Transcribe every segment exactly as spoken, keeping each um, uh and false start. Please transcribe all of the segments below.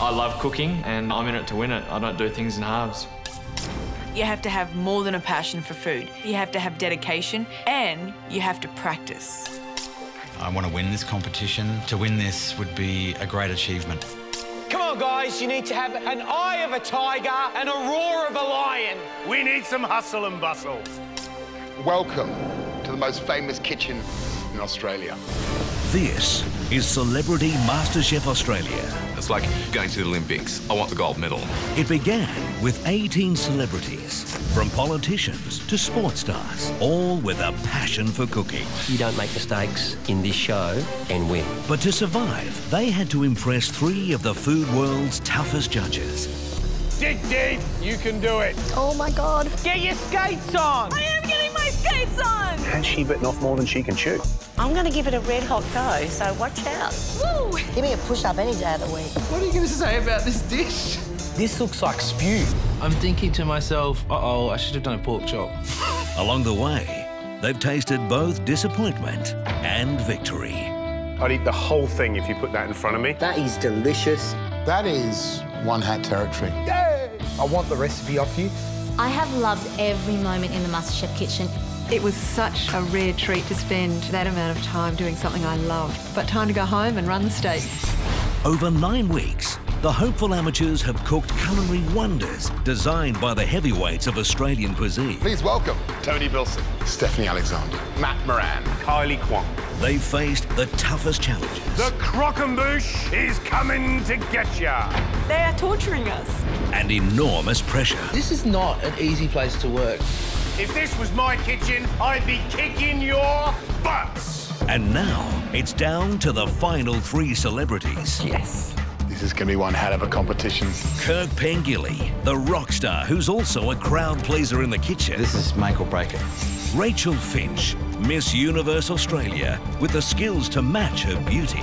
I love cooking and I'm in it to win it. I don't do things in halves. You have to have more than a passion for food. You have to have dedication and you have to practice. I want to win this competition. To win this would be a great achievement. Come on, guys, you need to have an eye of a tiger and a roar of a lion. We need some hustle and bustle. Welcome to the most famous kitchen in Australia. This is Celebrity MasterChef Australia. It's like going to the Olympics. I want the gold medal. It began with eighteen celebrities, from politicians to sports stars, all with a passion for cooking. You don't make mistakes in this show and win. But to survive, they had to impress three of the food world's toughest judges. Dig deep, you can do it. Oh my God. Get your skates on. I am getting my skates on. Has she bitten off more than she can chew? I'm going to give it a red hot go, so watch out. Woo! Give me a push-up any day of the week. What are you going to say about this dish? This looks like spew. I'm thinking to myself, uh-oh, I should have done a pork chop. Along the way, they've tasted both disappointment and victory. I'd eat the whole thing if you put that in front of me. That is delicious. That is one hat territory. Yay! I want the recipe off you. I have loved every moment in the MasterChef kitchen. It was such a rare treat to spend that amount of time doing something I loved, but time to go home and run the stakes. Over nine weeks, the hopeful amateurs have cooked culinary wonders designed by the heavyweights of Australian cuisine. Please welcome Tony Bilson, Stephanie Alexander, Matt Moran, Kylie Kwong. They faced the toughest challenges. The croquembouche is coming to get ya. They are torturing us. And enormous pressure. This is not an easy place to work. If this was my kitchen, I'd be kicking your butts. And now it's down to the final three celebrities. Yes. This is going to be one hell of a competition. Kirk Pengilly, the rock star who's also a crowd pleaser in the kitchen. This is make or break it. Rachael Finch, Miss Universe Australia, with the skills to match her beauty.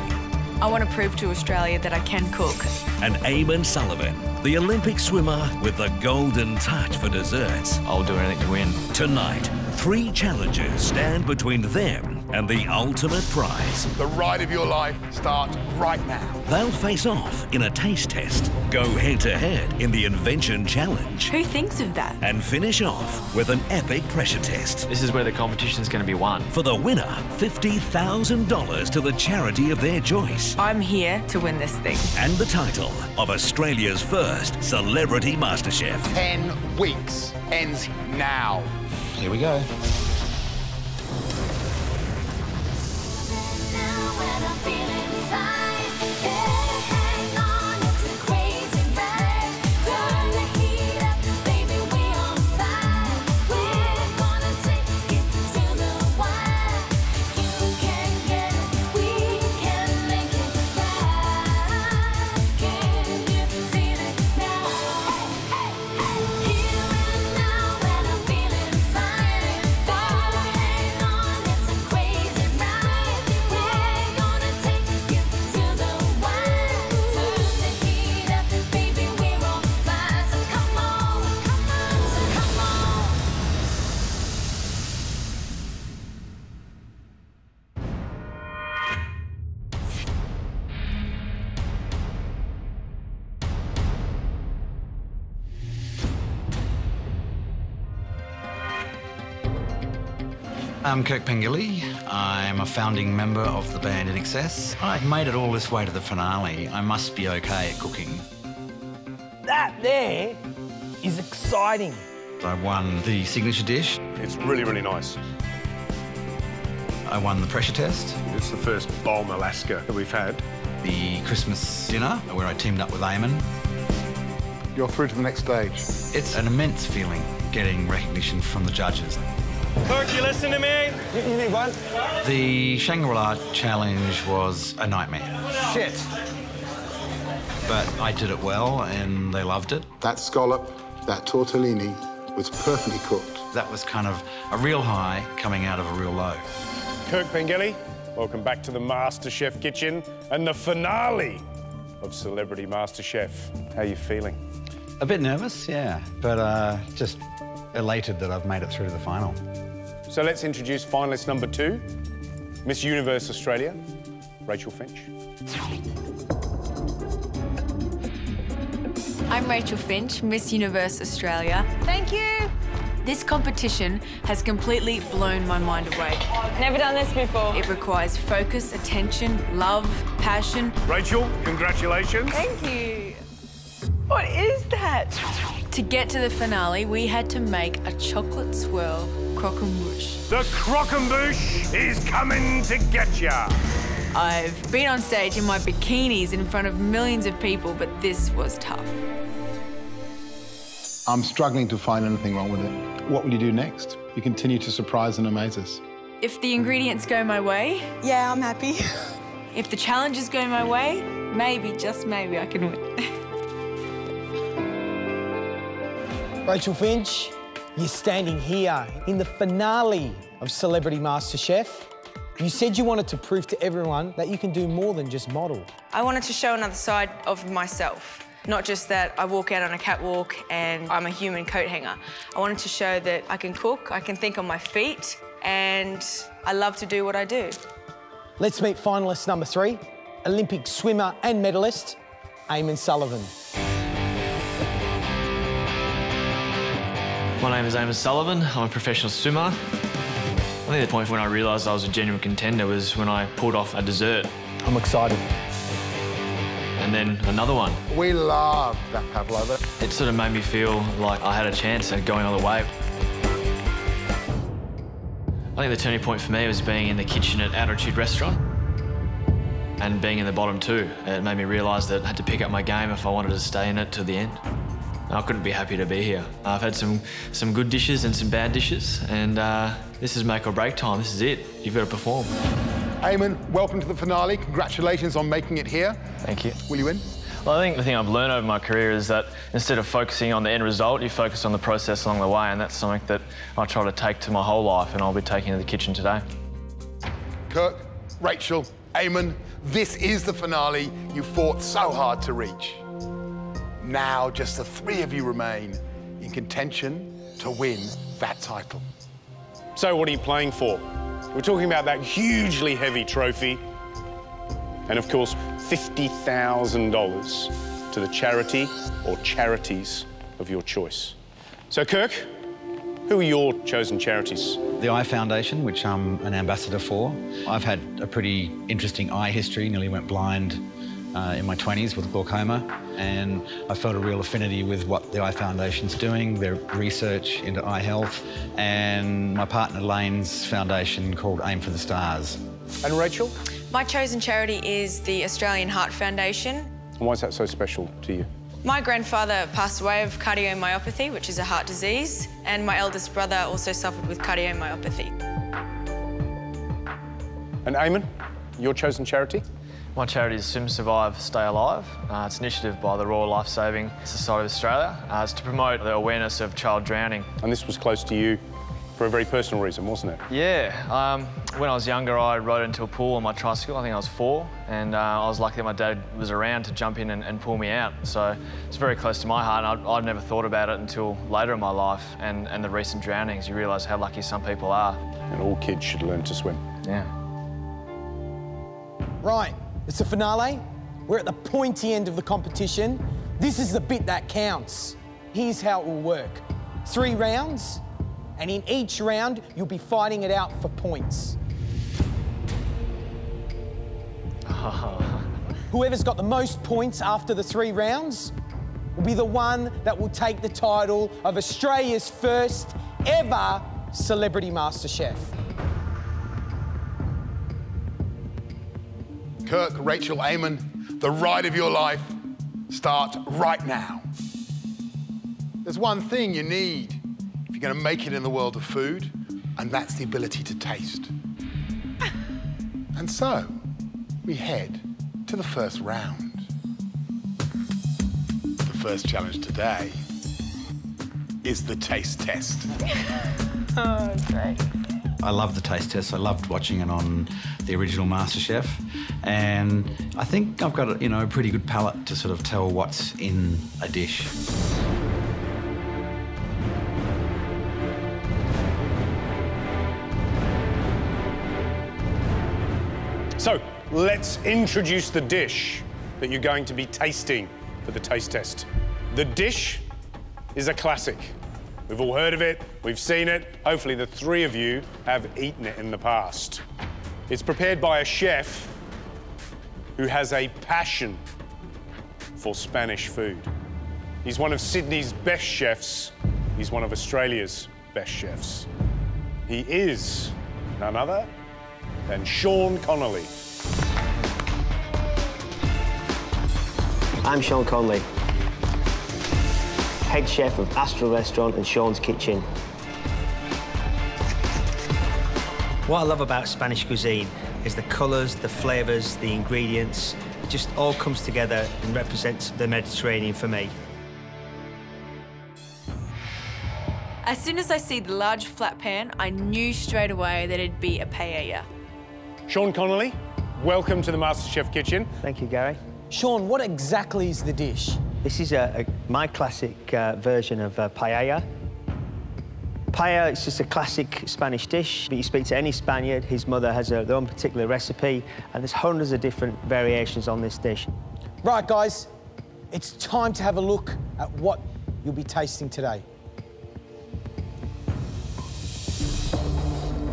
I want to prove to Australia that I can cook. And Eamon Sullivan, the Olympic swimmer with the golden touch for desserts. I'll do anything to win. Tonight, three challenges stand between them and the ultimate prize. The ride of your life starts right now. They'll face off in a taste test, go head-to-head in the invention challenge. Who thinks of that? And finish off with an epic pressure test. This is where the competition's going to be won. For the winner, fifty thousand dollars to the charity of their choice. I'm here to win this thing. And the title of Australia's first Celebrity MasterChef. Ten weeks ends now. Here we go. I'm Kirk Pengilly. I'm a founding member of the band I N X S. I made it all this way to the finale. I must be okay at cooking. That there is exciting. I won the signature dish. It's really, really nice. I won the pressure test. It's the first bowl in Alaska that we've had. The Christmas dinner where I teamed up with Eamon. You're through to the next stage. It's an immense feeling getting recognition from the judges. Kirk, you listen to me? You need one? The Shangri-La challenge was a nightmare. Shit. But I did it well and they loved it. That scallop, that tortellini was perfectly cooked. That was kind of a real high coming out of a real low. Kirk Pengilly, welcome back to the MasterChef kitchen and the finale of Celebrity MasterChef. How are you feeling? A bit nervous, yeah, but uh, just elated that I've made it through to the final. So let's introduce finalist number two, Miss Universe Australia, Rachael Finch. I'm Rachael Finch, Miss Universe Australia. Thank you. This competition has completely blown my mind away. Never done this before. It requires focus, attention, love, passion. Rachael, congratulations. Thank you. What is that? To get to the finale, we had to make a chocolate swirl croquembouche. The croquembouche is coming to get ya. I've been on stage in my bikinis in front of millions of people, but this was tough. I'm struggling to find anything wrong with it. What will you do next? You continue to surprise and amaze us. If the ingredients go my way... Yeah, I'm happy. If the challenges go my way, maybe, just maybe, I can win. Rachael Finch, you're standing here in the finale of Celebrity MasterChef. You said you wanted to prove to everyone that you can do more than just model. I wanted to show another side of myself. Not just that I walk out on a catwalk and I'm a human coat hanger. I wanted to show that I can cook, I can think on my feet, and I love to do what I do. Let's meet finalist number three, Olympic swimmer and medalist, Eamon Sullivan. My name is Eamon Sullivan. I'm a professional swimmer. I think the point when I realised I was a genuine contender was when I pulled off a dessert. I'm excited. And then another one. We love that pavlova. It sort of made me feel like I had a chance at going all the way. I think the turning point for me was being in the kitchen at Attitude Restaurant and being in the bottom two. It made me realise that I had to pick up my game if I wanted to stay in it to the end. I couldn't be happy to be here. I've had some, some good dishes and some bad dishes, and uh, this is make or break time. This is it. You've got to perform. Eamon, welcome to the finale. Congratulations on making it here. Thank you. Will you win? Well, I think the thing I've learned over my career is that instead of focusing on the end result, you focus on the process along the way, and that's something that I try to take to my whole life, and I'll be taking to the kitchen today. Kirk, Rachael, Eamon, this is the finale you fought so hard to reach. Now just the three of you remain in contention to win that title. So what are you playing for? We're talking about that hugely heavy trophy and, of course, fifty thousand dollars to the charity or charities of your choice. So, Kirk, who are your chosen charities? The Eye Foundation, which I'm an ambassador for. I've had a pretty interesting eye history, nearly went blind uh, in my twenties with glaucoma, and I felt a real affinity with what the Eye Foundation's doing, their research into eye health, and my partner Lane's foundation called Aim for the Stars. And Rachael? My chosen charity is the Australian Heart Foundation. And why is that so special to you? My grandfather passed away of cardiomyopathy, which is a heart disease, and my eldest brother also suffered with cardiomyopathy. And Eamon, your chosen charity? My charity is Swim Survive Stay Alive. Uh, it's an initiative by the Royal Life Saving Society of Australia. Uh, it's to promote the awareness of child drowning. And this was close to you for a very personal reason, wasn't it? Yeah. Um, when I was younger, I rode into a pool on my tricycle. I think I was four, and uh, I was lucky that my dad was around to jump in and, and pull me out. So it's very close to my heart, and I'd, I'd never thought about it until later in my life, and, and the recent drownings. You realise how lucky some people are. And all kids should learn to swim. Yeah. Right. It's the finale. We're at the pointy end of the competition. This is the bit that counts. Here's how it will work. Three rounds, and in each round, you'll be fighting it out for points. Oh. Whoever's got the most points after the three rounds will be the one that will take the title of Australia's first ever Celebrity MasterChef. Kirk, Rachael, Eamon, the ride of your life starts right now. There's one thing you need if you're going to make it in the world of food, and that's the ability to taste. And so, we head to the first round. The first challenge today is the taste test. Oh, great. I love the taste test. I loved watching it on the original MasterChef, and I think I've got a, you know, a pretty good palate to sort of tell what's in a dish. So let's introduce the dish that you're going to be tasting for the taste test. The dish is a classic. We've all heard of it, we've seen it. Hopefully the three of you have eaten it in the past. It's prepared by a chef who has a passion for Spanish food. He's one of Sydney's best chefs. He's one of Australia's best chefs. He is none other than Sean Connolly. I'm Sean Connolly, head chef of Astro Restaurant and Sean's Kitchen. What I love about Spanish cuisine is the colours, the flavours, the ingredients. It just all comes together and represents the Mediterranean for me. As soon as I see the large flat pan, I knew straight away that it'd be a paella. Sean Connolly, welcome to the MasterChef Kitchen. Thank you, Gary. Sean, what exactly is the dish? This is a, a, my classic uh, version of uh, paella. Paella, it's just a classic Spanish dish, but you speak to any Spaniard, his mother has a, their own particular recipe, and there's hundreds of different variations on this dish. Right, guys, it's time to have a look at what you'll be tasting today.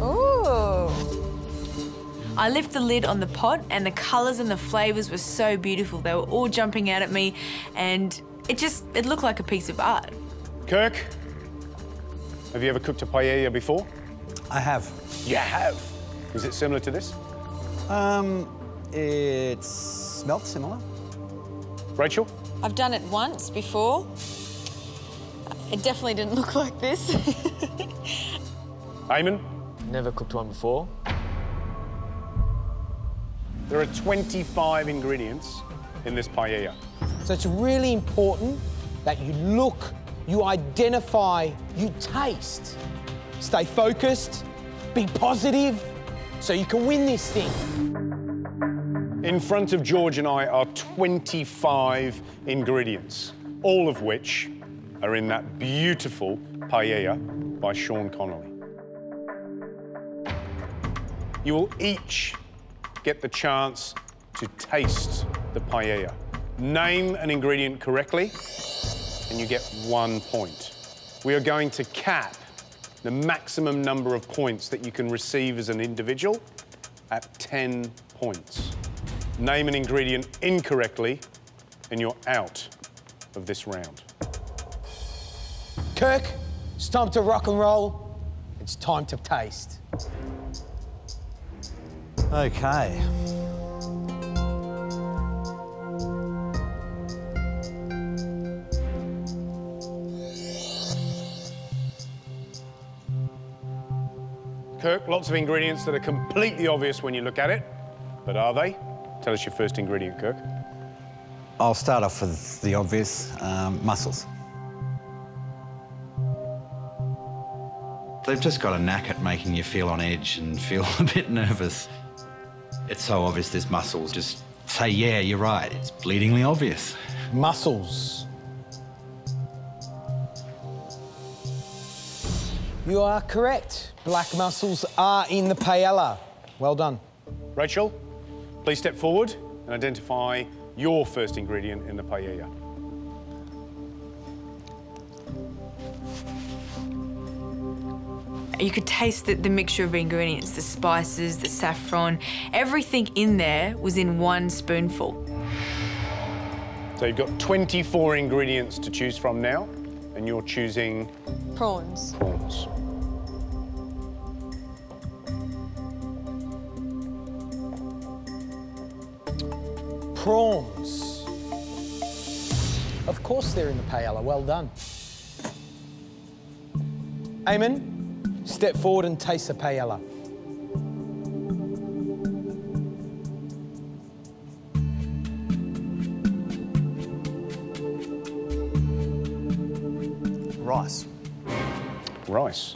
Ooh. I left the lid on the pot and the colours and the flavours were so beautiful. They were all jumping out at me and it just, it looked like a piece of art. Kirk, have you ever cooked a paella before? I have. You have? Was it similar to this? Um, it smelled similar. Rachel? I've done it once before. It definitely didn't look like this. Eamon? Never cooked one before. There are twenty-five ingredients in this paella. So it's really important that you look, you identify, you taste. Stay focused, be positive, so you can win this thing. In front of George and I are twenty-five ingredients, all of which are in that beautiful paella by Sean Connolly. You will each get the chance to taste the paella. Name an ingredient correctly, and you get one point. We are going to cap the maximum number of points that you can receive as an individual at ten points. Name an ingredient incorrectly, and you're out of this round. Kirk, it's time to rock and roll. It's time to taste. Okay. Kirk, lots of ingredients that are completely obvious when you look at it, but are they? Tell us your first ingredient, Kirk. I'll start off with the obvious, um, mussels. They've just got a knack at making you feel on edge and feel a bit nervous. It's so obvious there's mussels. Just say, yeah, you're right. It's bleedingly obvious. Mussels. You are correct. Black mussels are in the paella. Well done. Rachel, please step forward and identify your first ingredient in the paella. You could taste the, the mixture of ingredients, the spices, the saffron, everything in there was in one spoonful. So you've got twenty-four ingredients to choose from now, and you're choosing... Prawns. Prawns. Prawns. Of course they're in the paella, well done. Eamon? Step forward and taste the paella. Rice. Rice.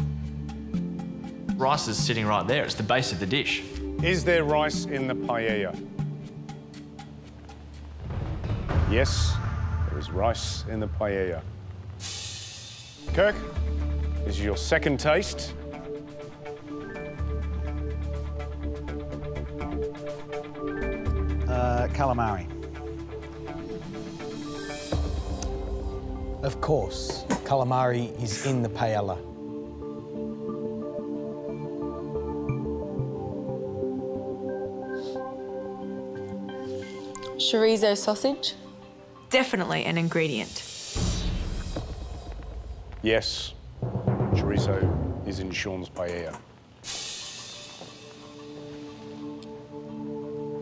Rice is sitting right there. It's the base of the dish. Is there rice in the paella? Yes, there is rice in the paella. Kirk, this is your second taste. Uh, calamari. Of course, calamari is in the paella. Chorizo sausage? Definitely an ingredient. Yes, chorizo is in Sean's paella.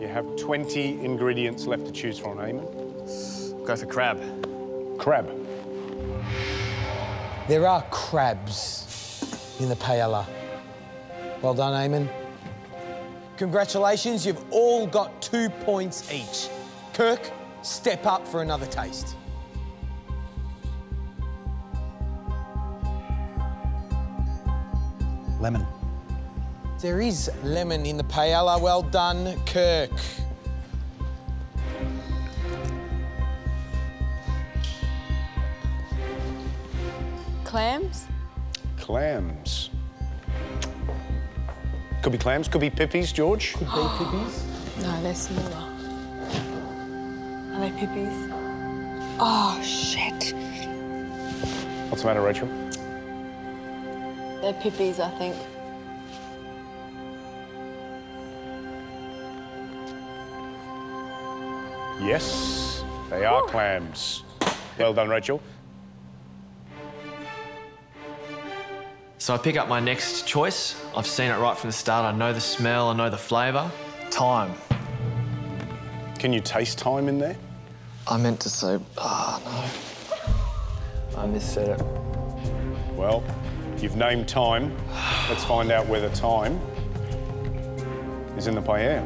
You have twenty ingredients left to choose from, Eamon. Go for crab. Crab. There are crabs in the paella. Well done, Eamon. Congratulations, you've all got two points each. Kirk, step up for another taste. Lemon. There is lemon in the paella. Well done, Kirk. Clams? Clams. Could be clams, could be pippies, George. Could be pippies. No, they're smaller. Are they pippies? Oh, shit. What's the matter, Rachael? They're pippies, I think. Yes, they are Ooh. clams. Well done, Rachael. So I pick up my next choice. I've seen it right from the start. I know the smell, I know the flavour. Thyme. Can you taste thyme in there? I meant to say, ah, oh, no. I missaid it. Well, you've named thyme. Let's find out whether thyme is in the paella.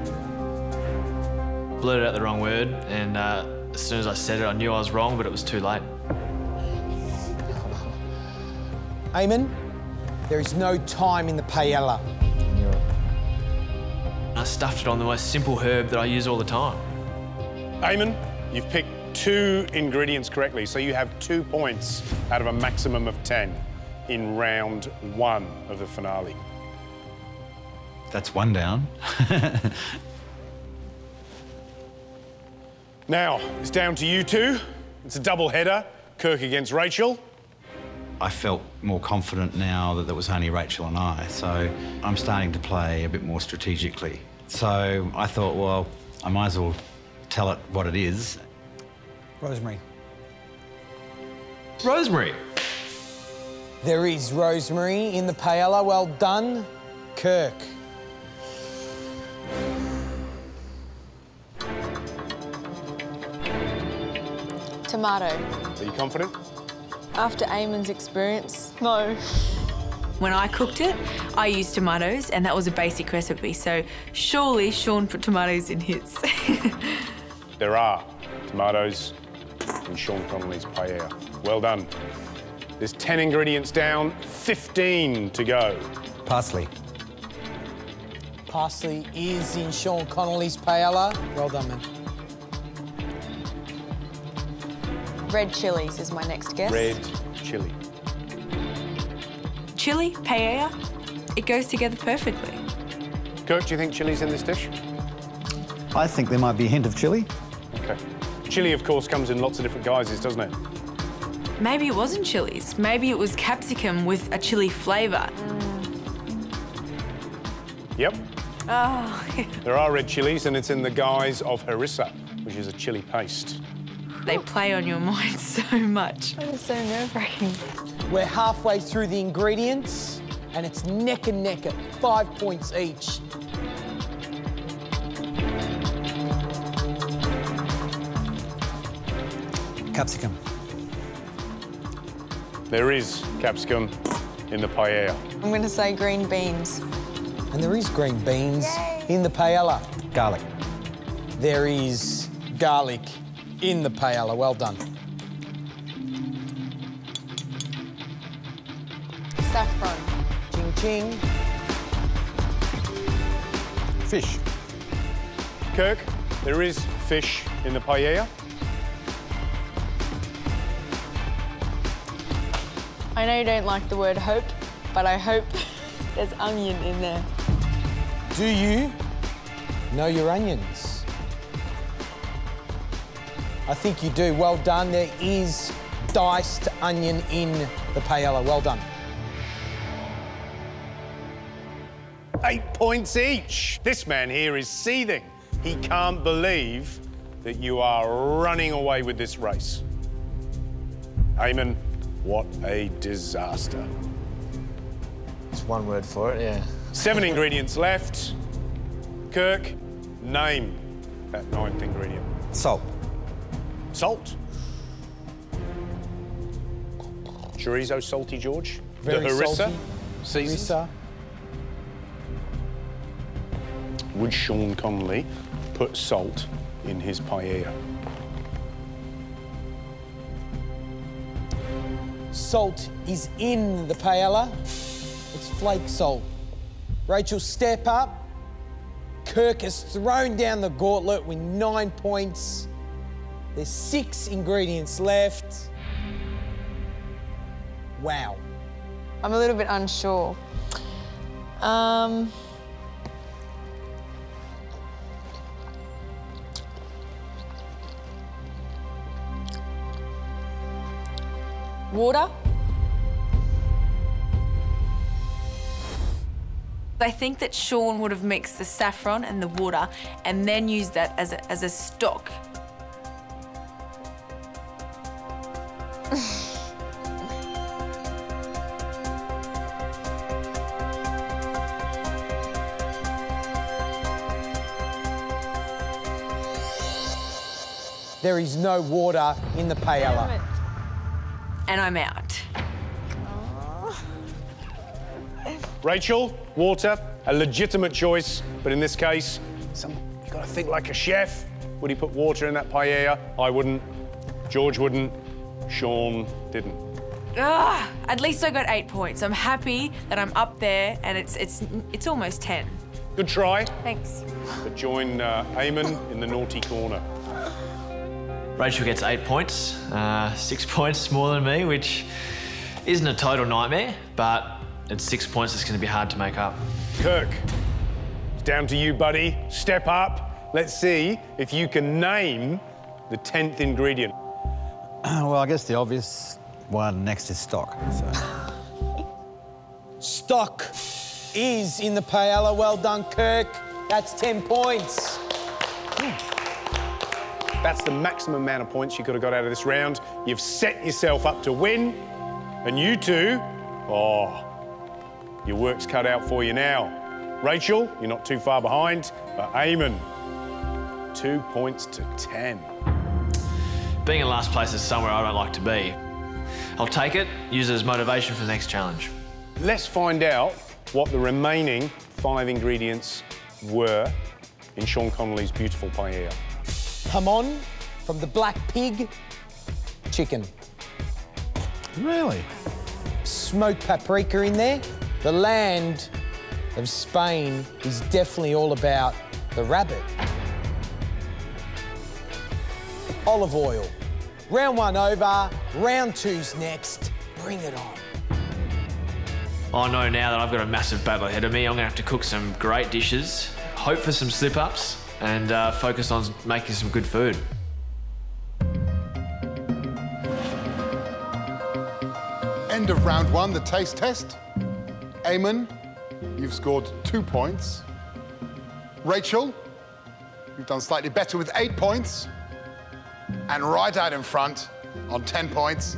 Blurted out the wrong word, and uh, as soon as I said it, I knew I was wrong, but it was too late. Eamon? There is no thyme in the paella. I stuffed it on the most simple herb that I use all the time. Eamon, you've picked two ingredients correctly, so you have two points out of a maximum of ten in round one of the finale. That's one down. Now, it's down to you two. It's a double header, Kirk against Rachael. I felt more confident now that there was only Rachael and I, so I'm starting to play a bit more strategically. So I thought, well, I might as well tell it what it is. Rosemary. Rosemary! There is rosemary in the paella. Well done, Kirk. Tomato. Are you confident? After Eamon's experience, no. When I cooked it, I used tomatoes, and that was a basic recipe, so surely Sean put tomatoes in his. There are tomatoes in Sean Connolly's paella. Well done. There's ten ingredients down, fifteen to go. Parsley. Parsley is in Sean Connolly's paella. Well done, man. Red chilies is my next guess. Red chili. Chili, paella, it goes together perfectly. Kirk, do you think chili's in this dish? I think there might be a hint of chili. Okay. Chili, of course, comes in lots of different guises, doesn't it? Maybe it wasn't chilies. Maybe it was capsicum with a chili flavour. Mm. Yep. Oh. There are red chilies, and it's in the guise of harissa, which is a chili paste. They play on your mind so much. That is so nerve-wracking. We're halfway through the ingredients, and it's neck and neck at five points each. Capsicum. There is capsicum in the paella. I'm going to say green beans. And there is green beans Yay. in the paella. Garlic. There is garlic in the paella. Well done. Saffron. Ching ching. Fish. Kirk, there is fish in the paella. I know you don't like the word hope, but I hope there's onion in there. Do you know your onions? I think you do. Well done. There is diced onion in the paella. Well done. Eight points each. This man here is seething. He can't believe that you are running away with this race. Eamon, what a disaster. It's one word for it, yeah. Seven ingredients left. Kirk, name that ninth ingredient. Salt. Salt? Chorizo salty, George. Very the harissa. Harissa. Would Sean Connolly put salt in his paella? Salt is in the paella. It's flake salt. Rachael, step up. Kirk has thrown down the gauntlet with nine points. There's six ingredients left. Wow. I'm a little bit unsure. Um... Water. I think that Sean would have mixed the saffron and the water and then used that as a, as a stock. There is no water in the paella. And I'm out. Oh. Rachael, water, a legitimate choice, but in this case, some, you've got to think like a chef. Would he put water in that paella? I wouldn't. George wouldn't. Sean didn't. Ah, at least I got eight points. I'm happy that I'm up there, and it's it's it's almost ten. Good try. Thanks. But join uh, Eamon in the naughty corner. Rachael gets eight points, uh, six points more than me, which isn't a total nightmare, but at six points it's going to be hard to make up. Kirk, it's down to you, buddy. Step up. Let's see if you can name the tenth ingredient. Uh, well, I guess the obvious one next is stock. So. Stock is in the paella. Well done, Kirk. That's ten points. That's the maximum amount of points you could have got out of this round. You've set yourself up to win. And you two, oh, your work's cut out for you now. Rachael, you're not too far behind, but Eamon, two points to ten. Being in last place is somewhere I don't like to be. I'll take it, use it as motivation for the next challenge. Let's find out what the remaining five ingredients were in Sean Connolly's beautiful paella. Hamon from the black pig, chicken. Really? Smoked paprika in there. The land of Spain is definitely all about the rabbit. Olive oil. Round one over, round two's next. Bring it on. I know now that I've got a massive battle ahead of me. I'm gonna have to cook some great dishes, hope for some slip-ups, and uh, focus on making some good food. End of round one, the taste test. Eamon, you've scored two points. Rachael, you've done slightly better with eight points. And right out in front, on ten points,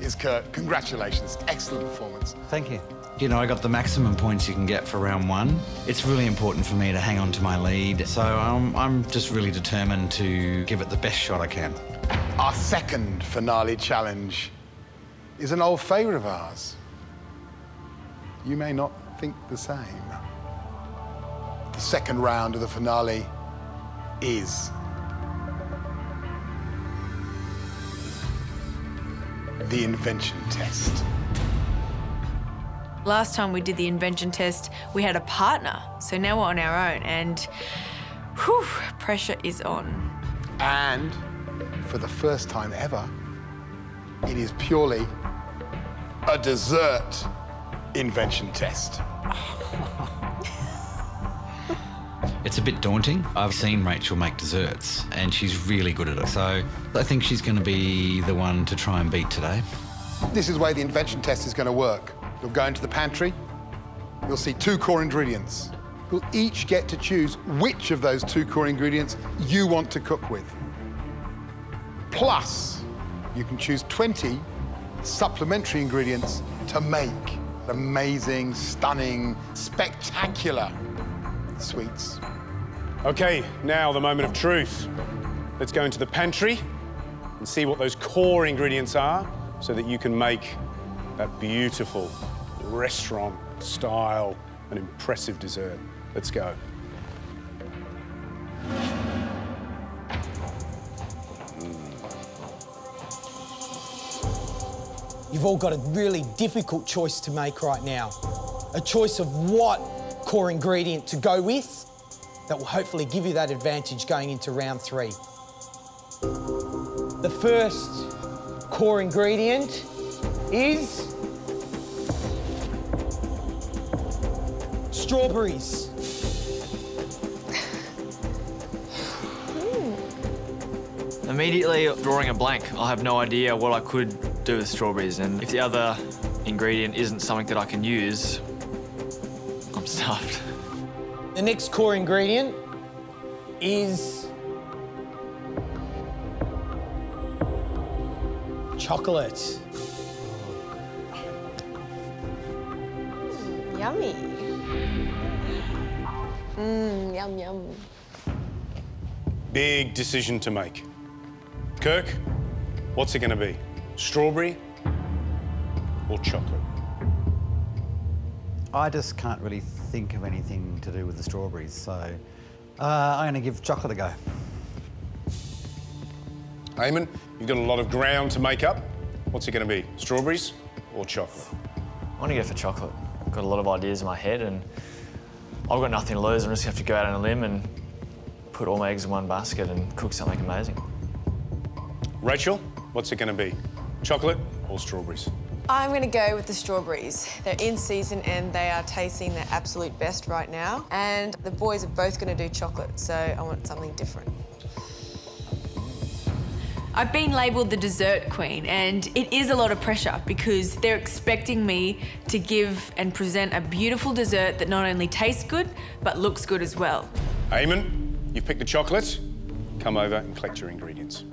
is Kirk. Congratulations, excellent performance. Thank you. You know, I got the maximum points you can get for round one. It's really important for me to hang on to my lead, so um, I'm just really determined to give it the best shot I can. Our second finale challenge is an old favourite of ours. You may not think the same. The second round of the finale is the invention test. Last time we did the invention test, we had a partner, so now we're on our own, and whew, pressure is on. And for the first time ever, it is purely a dessert invention test. It's a bit daunting. I've seen Rachael make desserts and she's really good at it. So I think she's going to be the one to try and beat today. This is the way the invention test is going to work. You'll go into the pantry, you'll see two core ingredients. You'll each get to choose which of those two core ingredients you want to cook with. Plus, you can choose twenty supplementary ingredients to make amazing, stunning, spectacular sweets. Okay, now the moment of truth. Let's go into the pantry and see what those core ingredients are so that you can make that beautiful restaurant-style and impressive dessert. Let's go. You've all got a really difficult choice to make right now. A choice of what core ingredient to go with that will hopefully give you that advantage going into round three. The first core ingredient is strawberries. Immediately drawing a blank, I have no idea what I could do with strawberries, and if the other ingredient isn't something that I can use, I'm stuffed. The next core ingredient is chocolate. Yummy. Mmm, yum, yum. Big decision to make. Kirk, what's it going to be? Strawberry or chocolate? I just can't really think of anything to do with the strawberries, so uh, I'm going to give chocolate a go. Eamon, you've got a lot of ground to make up. What's it going to be, strawberries or chocolate? I want to go for chocolate. I've got a lot of ideas in my head and I've got nothing to lose. I'm just going to have to go out on a limb and put all my eggs in one basket and cook something amazing. Rachael, what's it going to be? Chocolate or strawberries? I'm going to go with the strawberries. They're in season and they are tasting their absolute best right now. And the boys are both going to do chocolate, so I want something different. I've been labelled the dessert queen, and it is a lot of pressure because they're expecting me to give and present a beautiful dessert that not only tastes good, but looks good as well. Eamon, you've picked the chocolate. Come over and collect your ingredients.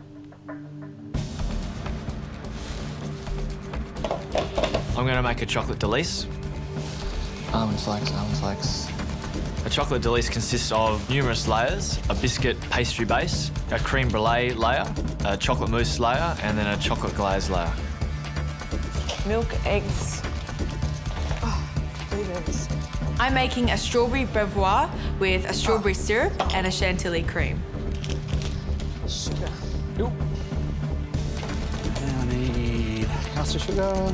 I'm going to make a chocolate delice. Almond flakes, almond flakes. A chocolate delice consists of numerous layers, a biscuit pastry base, a creme brulee layer, a chocolate mousse layer, and then a chocolate glaze layer. Milk, eggs. Oh, really nervous. I'm making a strawberry brevois with a strawberry syrup and a chantilly cream. Sugar. Nope. I need caster sugar.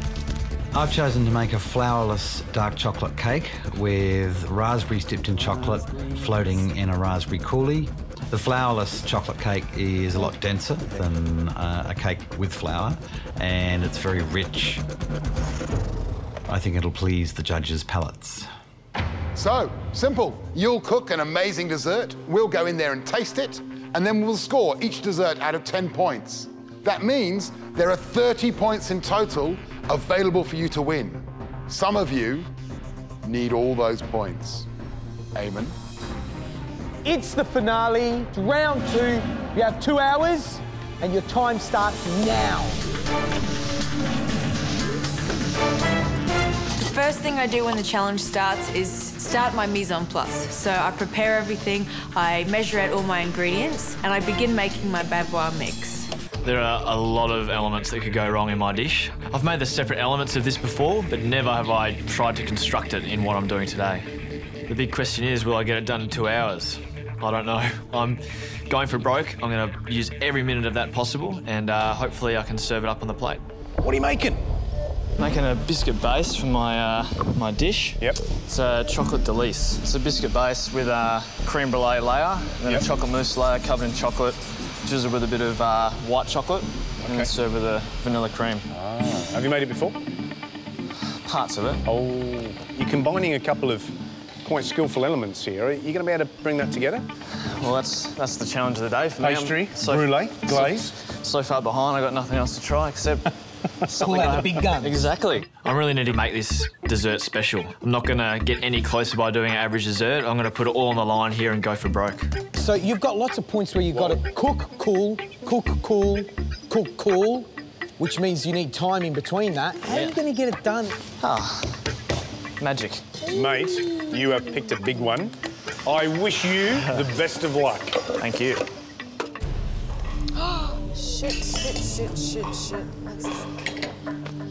I've chosen to make a flourless dark chocolate cake with raspberries dipped in chocolate floating in a raspberry coulis. The flourless chocolate cake is a lot denser than uh, a cake with flour and it's very rich. I think it'll please the judges' palates. So, simple. You'll cook an amazing dessert, we'll go in there and taste it, and then we'll score each dessert out of ten points. That means there are thirty points in total available for you to win. Some of you need all those points. Eamon. It's the finale, it's round two. You have two hours and your time starts now. The first thing I do when the challenge starts is start my mise en place. So I prepare everything, I measure out all my ingredients and I begin making my bavois mix. There are a lot of elements that could go wrong in my dish. I've made the separate elements of this before, but never have I tried to construct it in what I'm doing today. The big question is, will I get it done in two hours? I don't know. I'm going for broke. I'm going to use every minute of that possible, and uh, hopefully I can serve it up on the plate. What are you making? Making a biscuit base for my uh, my dish. Yep. It's a chocolate delice. It's a biscuit base with a creme brulee layer, and then yep. a chocolate mousse layer covered in chocolate. Drizzled with a bit of uh, white chocolate okay. and then served with a vanilla cream. Ah. Have you made it before? Parts of it. Oh. You're combining a couple of quite skillful elements here. Are you going to be able to bring that together? Well, that's that's the challenge of the day for me. Pastry, so, brulee, glaze. So, so far behind, I've got nothing else to try except something like a big gun. Exactly. I really need to make this dessert special. I'm not going to get any closer by doing an average dessert. I'm going to put it all on the line here and go for broke. So you've got lots of points where you've got to cook, cool, cook, cool, cook, cool, which means you need time in between that. How yeah. are you going to get it done? Ah, magic. Mate, you have picked a big one. I wish you the best of luck. Thank you. Shit, shit, shit, shit, shit. That's...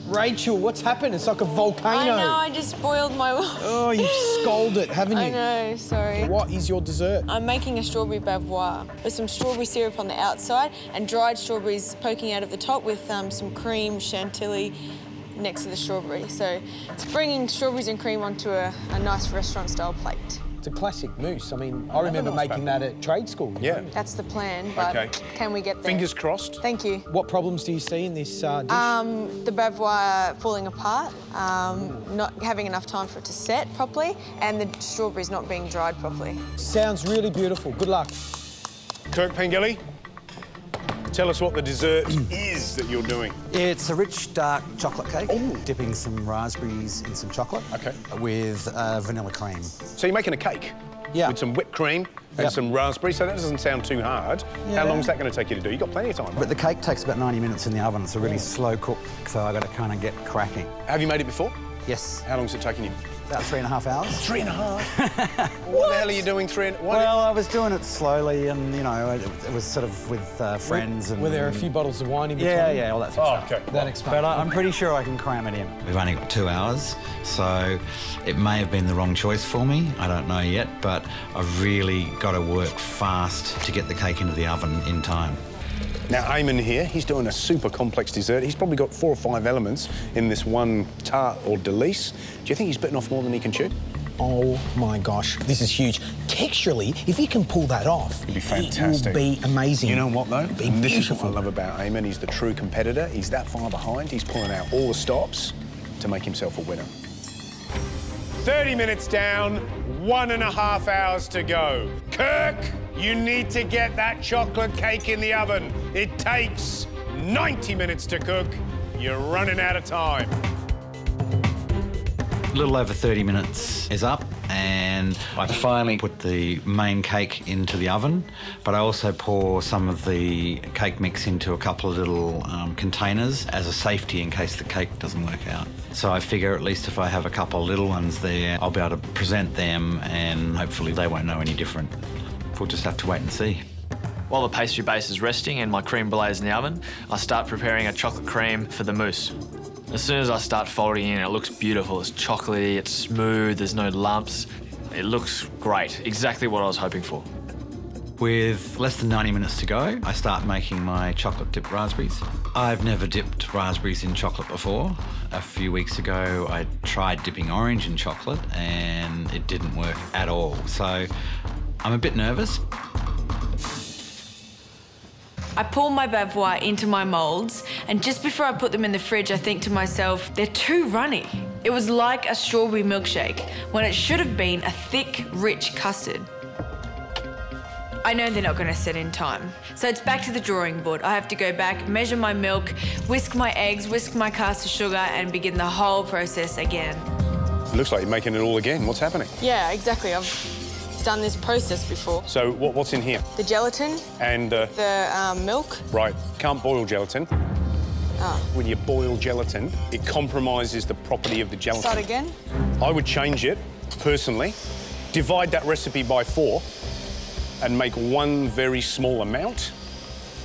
Rachael, what's happened? It's like a volcano. I know, I just spoiled my... Oh, you've scolded it, haven't you? I know, sorry. What is your dessert? I'm making a strawberry bavois with some strawberry syrup on the outside and dried strawberries poking out of the top with um, some cream chantilly next to the strawberry. So it's bringing strawberries and cream onto a, a nice restaurant-style plate. It's a classic mousse. I mean, I remember making that at trade school. Yeah. That's the plan, but okay. Can we get there? Fingers crossed. Thank you. What problems do you see in this uh, dish? Um, the bavois falling apart, um, not having enough time for it to set properly, and the strawberries not being dried properly. Sounds really beautiful. Good luck. Kirk Pengilly, tell us what the dessert is that you're doing. It's a rich, dark chocolate cake. Ooh. Dipping some raspberries in some chocolate. Okay. With uh, vanilla cream. So you're making a cake? Yeah. With some whipped cream and yep. some raspberries, so that doesn't sound too hard. Yeah. How long is that going to take you to do? You've got plenty of time. Right? But the cake takes about ninety minutes in the oven. It's a really yeah. slow cook, so I've got to kind of get cracking. Have you made it before? Yes. How long has it taken you? About three and a half hours. Three and a half? What? What the hell are you doing three and... What? Well, I was doing it slowly and, you know, it, it was sort of with uh, friends and... Were there a few bottles of wine in between? Yeah, yeah, all that sort of stuff. Oh, OK. That explains. But I, I'm pretty sure I can cram it in. We've only got two hours, so it may have been the wrong choice for me. I don't know yet, but I've really got to work fast to get the cake into the oven in time. Now, Eamon here, he's doing a super complex dessert. He's probably got four or five elements in this one tart or delice. Do you think he's bitten off more than he can chew? Oh, my gosh, this is huge. Texturally, if he can pull that off, it'd be fantastic. It will be amazing. You know what, though? It'd be beautiful. This is what I love about Eamon. He's the true competitor. He's that far behind. He's pulling out all the stops to make himself a winner. thirty minutes down, one and a half hours to go. Kirk! You need to get that chocolate cake in the oven. It takes ninety minutes to cook. You're running out of time. A little over thirty minutes is up, and I finally put the main cake into the oven, but I also pour some of the cake mix into a couple of little um, containers as a safety in case the cake doesn't work out. So I figure at least if I have a couple of little ones there, I'll be able to present them, and hopefully they won't know any different. We'll just have to wait and see. While the pastry base is resting and my creme brulee is in the oven, I start preparing a chocolate cream for the mousse. As soon as I start folding in, it looks beautiful. It's chocolatey, it's smooth, there's no lumps. It looks great, exactly what I was hoping for. With less than ninety minutes to go, I start making my chocolate dipped raspberries. I've never dipped raspberries in chocolate before. A few weeks ago, I tried dipping orange in chocolate and it didn't work at all. So I'm a bit nervous. I pour my bavois into my moulds, and just before I put them in the fridge, I think to myself, they're too runny. It was like a strawberry milkshake, when it should have been a thick, rich custard. I know they're not going to set in time, so it's back to the drawing board. I have to go back, measure my milk, whisk my eggs, whisk my caster sugar, and begin the whole process again. It looks like you're making it all again. What's happening? Yeah, exactly. I've... done this process before. So what, what's in here? The gelatin. And uh, the um, milk. Right, can't boil gelatin. Oh. When you boil gelatin, it compromises the property of the gelatin. Start again? I would change it, personally, divide that recipe by four and make one very small amount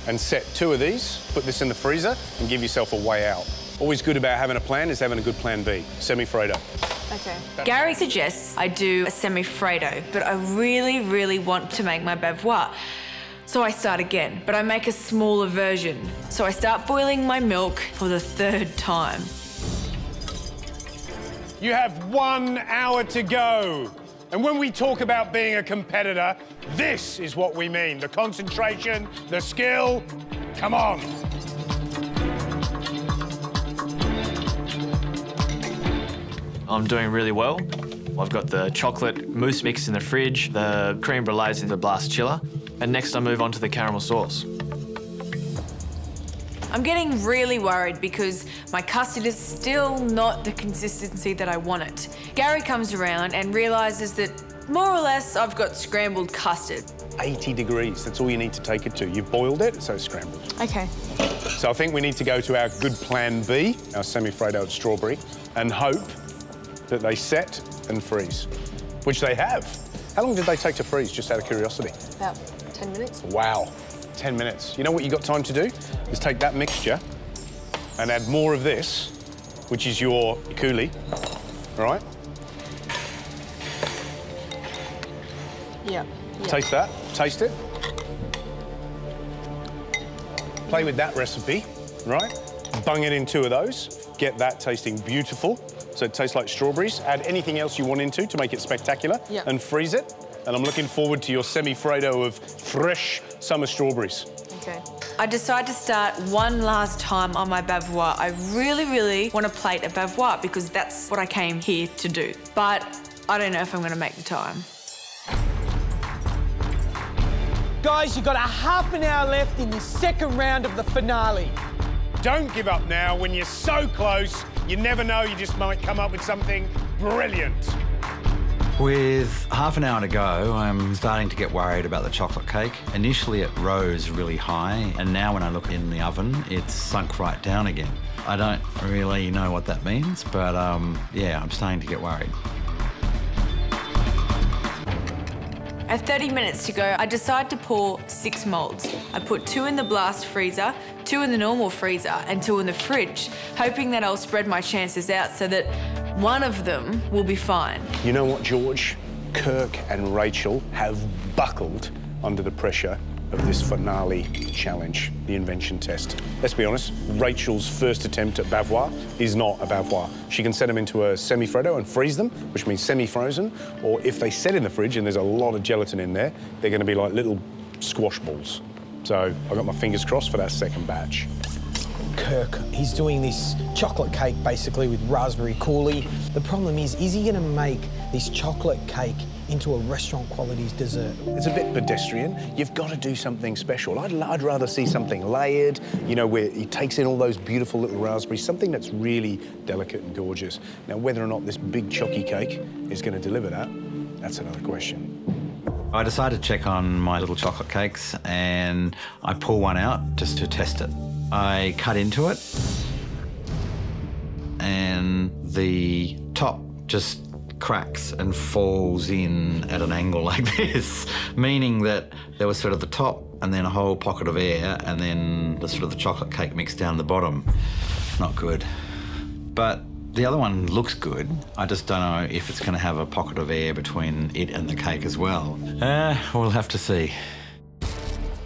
and set two of these, put this in the freezer and give yourself a way out. Always good about having a plan is having a good plan B. Semi-Fredo. Okay. Gary suggests I do a semi-Fredo, but I really, really want to make my bavois. So I start again, but I make a smaller version. So I start boiling my milk for the third time. You have one hour to go. And when we talk about being a competitor, this is what we mean. The concentration, the skill, come on. I'm doing really well. I've got the chocolate mousse mix in the fridge, the creme brulees in the blast chiller, and next I move on to the caramel sauce. I'm getting really worried because my custard is still not the consistency that I want it. Gary comes around and realises that more or less I've got scrambled custard. eighty degrees, that's all you need to take it to. You've boiled it, so scrambled. OK. So I think we need to go to our good plan B, our semi-fredo strawberry, and hope that they set and freeze, which they have. How long did they take to freeze, just out of curiosity? About ten minutes. Wow. ten minutes. You know what you've got time to do? Is take that mixture and add more of this, which is your coulis, all right? Yeah. Yep. Taste that. Taste it. Play with that recipe, right? Bung it in two of those. Get that tasting beautiful, so it tastes like strawberries. Add anything else you want into to make it spectacular, yep. And freeze it. And I'm looking forward to your semi-fredo of fresh summer strawberries. Okay. I decide to start one last time on my bavois. I really, really want to plate a bavois because that's what I came here to do. But I don't know if I'm going to make the time. Guys, you've got a half an hour left in the second round of the finale. Don't give up now. When you're so close, you never know, you just might come up with something brilliant. With half an hour to go, I'm starting to get worried about the chocolate cake. Initially, it rose really high, and now when I look in the oven, it's sunk right down again. I don't really know what that means, but, um, yeah, I'm starting to get worried. At thirty minutes to go, I decide to pour six moulds. I put two in the blast freezer, two in the normal freezer, and two in the fridge, hoping that I'll spread my chances out so that one of them will be fine. You know what, George? Kirk and Rachael have buckled under the pressure of this finale challenge, the invention test. Let's be honest, Rachel's first attempt at bavois is not a bavois. She can set them into a semi-freddo and freeze them, which means semi-frozen, or if they set in the fridge and there's a lot of gelatin in there, they're going to be like little squash balls. So I've got my fingers crossed for that second batch. Kirk, he's doing this chocolate cake basically with raspberry coulis. The problem is, is he going to make this chocolate cake into a restaurant quality dessert? It's a bit pedestrian. You've got to do something special. I'd, I'd rather see something layered, you know, where he takes in all those beautiful little raspberries, something that's really delicate and gorgeous. Now, whether or not this big chocky cake is going to deliver that, that's another question. I decided to check on my little chocolate cakes and I pull one out just to test it. I cut into it and the top just cracks and falls in at an angle like this, meaning that there was sort of the top and then a whole pocket of air and then the sort of the chocolate cake mix down the bottom. Not good. But the other one looks good. I just don't know if it's going to have a pocket of air between it and the cake as well. Uh, we'll have to see.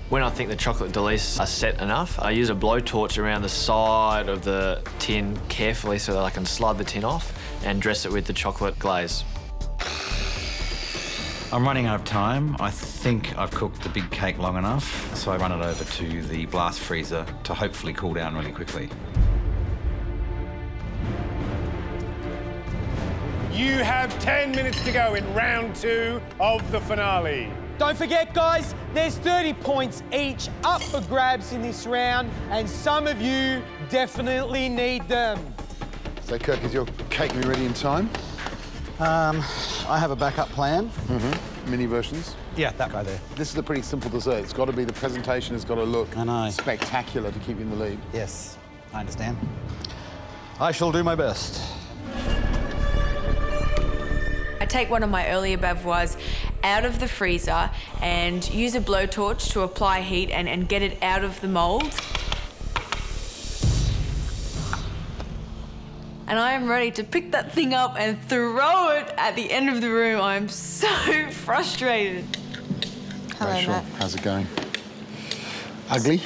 When I think the chocolate delices are set enough, I use a blowtorch around the side of the tin carefully so that I can slide the tin off and dress it with the chocolate glaze. I'm running out of time. I think I've cooked the big cake long enough, so I run it over to the blast freezer to hopefully cool down really quickly. You have ten minutes to go in round two of the finale. Don't forget, guys, there's thirty points each up for grabs in this round, and some of you definitely need them. So, Kirk, is your cake going to be ready in time? Um, I have a backup plan. Mm-hmm. Mini versions. Yeah, that guy there. This is a pretty simple dessert. It's got to be, the presentation has got to look I know. spectacular to keep you in the lead. Yes, I understand. I shall do my best. I take one of my earlier bavois out of the freezer and use a blowtorch to apply heat and, and get it out of the mould. And I am ready to pick that thing up and throw it at the end of the room. I am so frustrated. Hello, Rachel, Matt. How's it going? Ugly?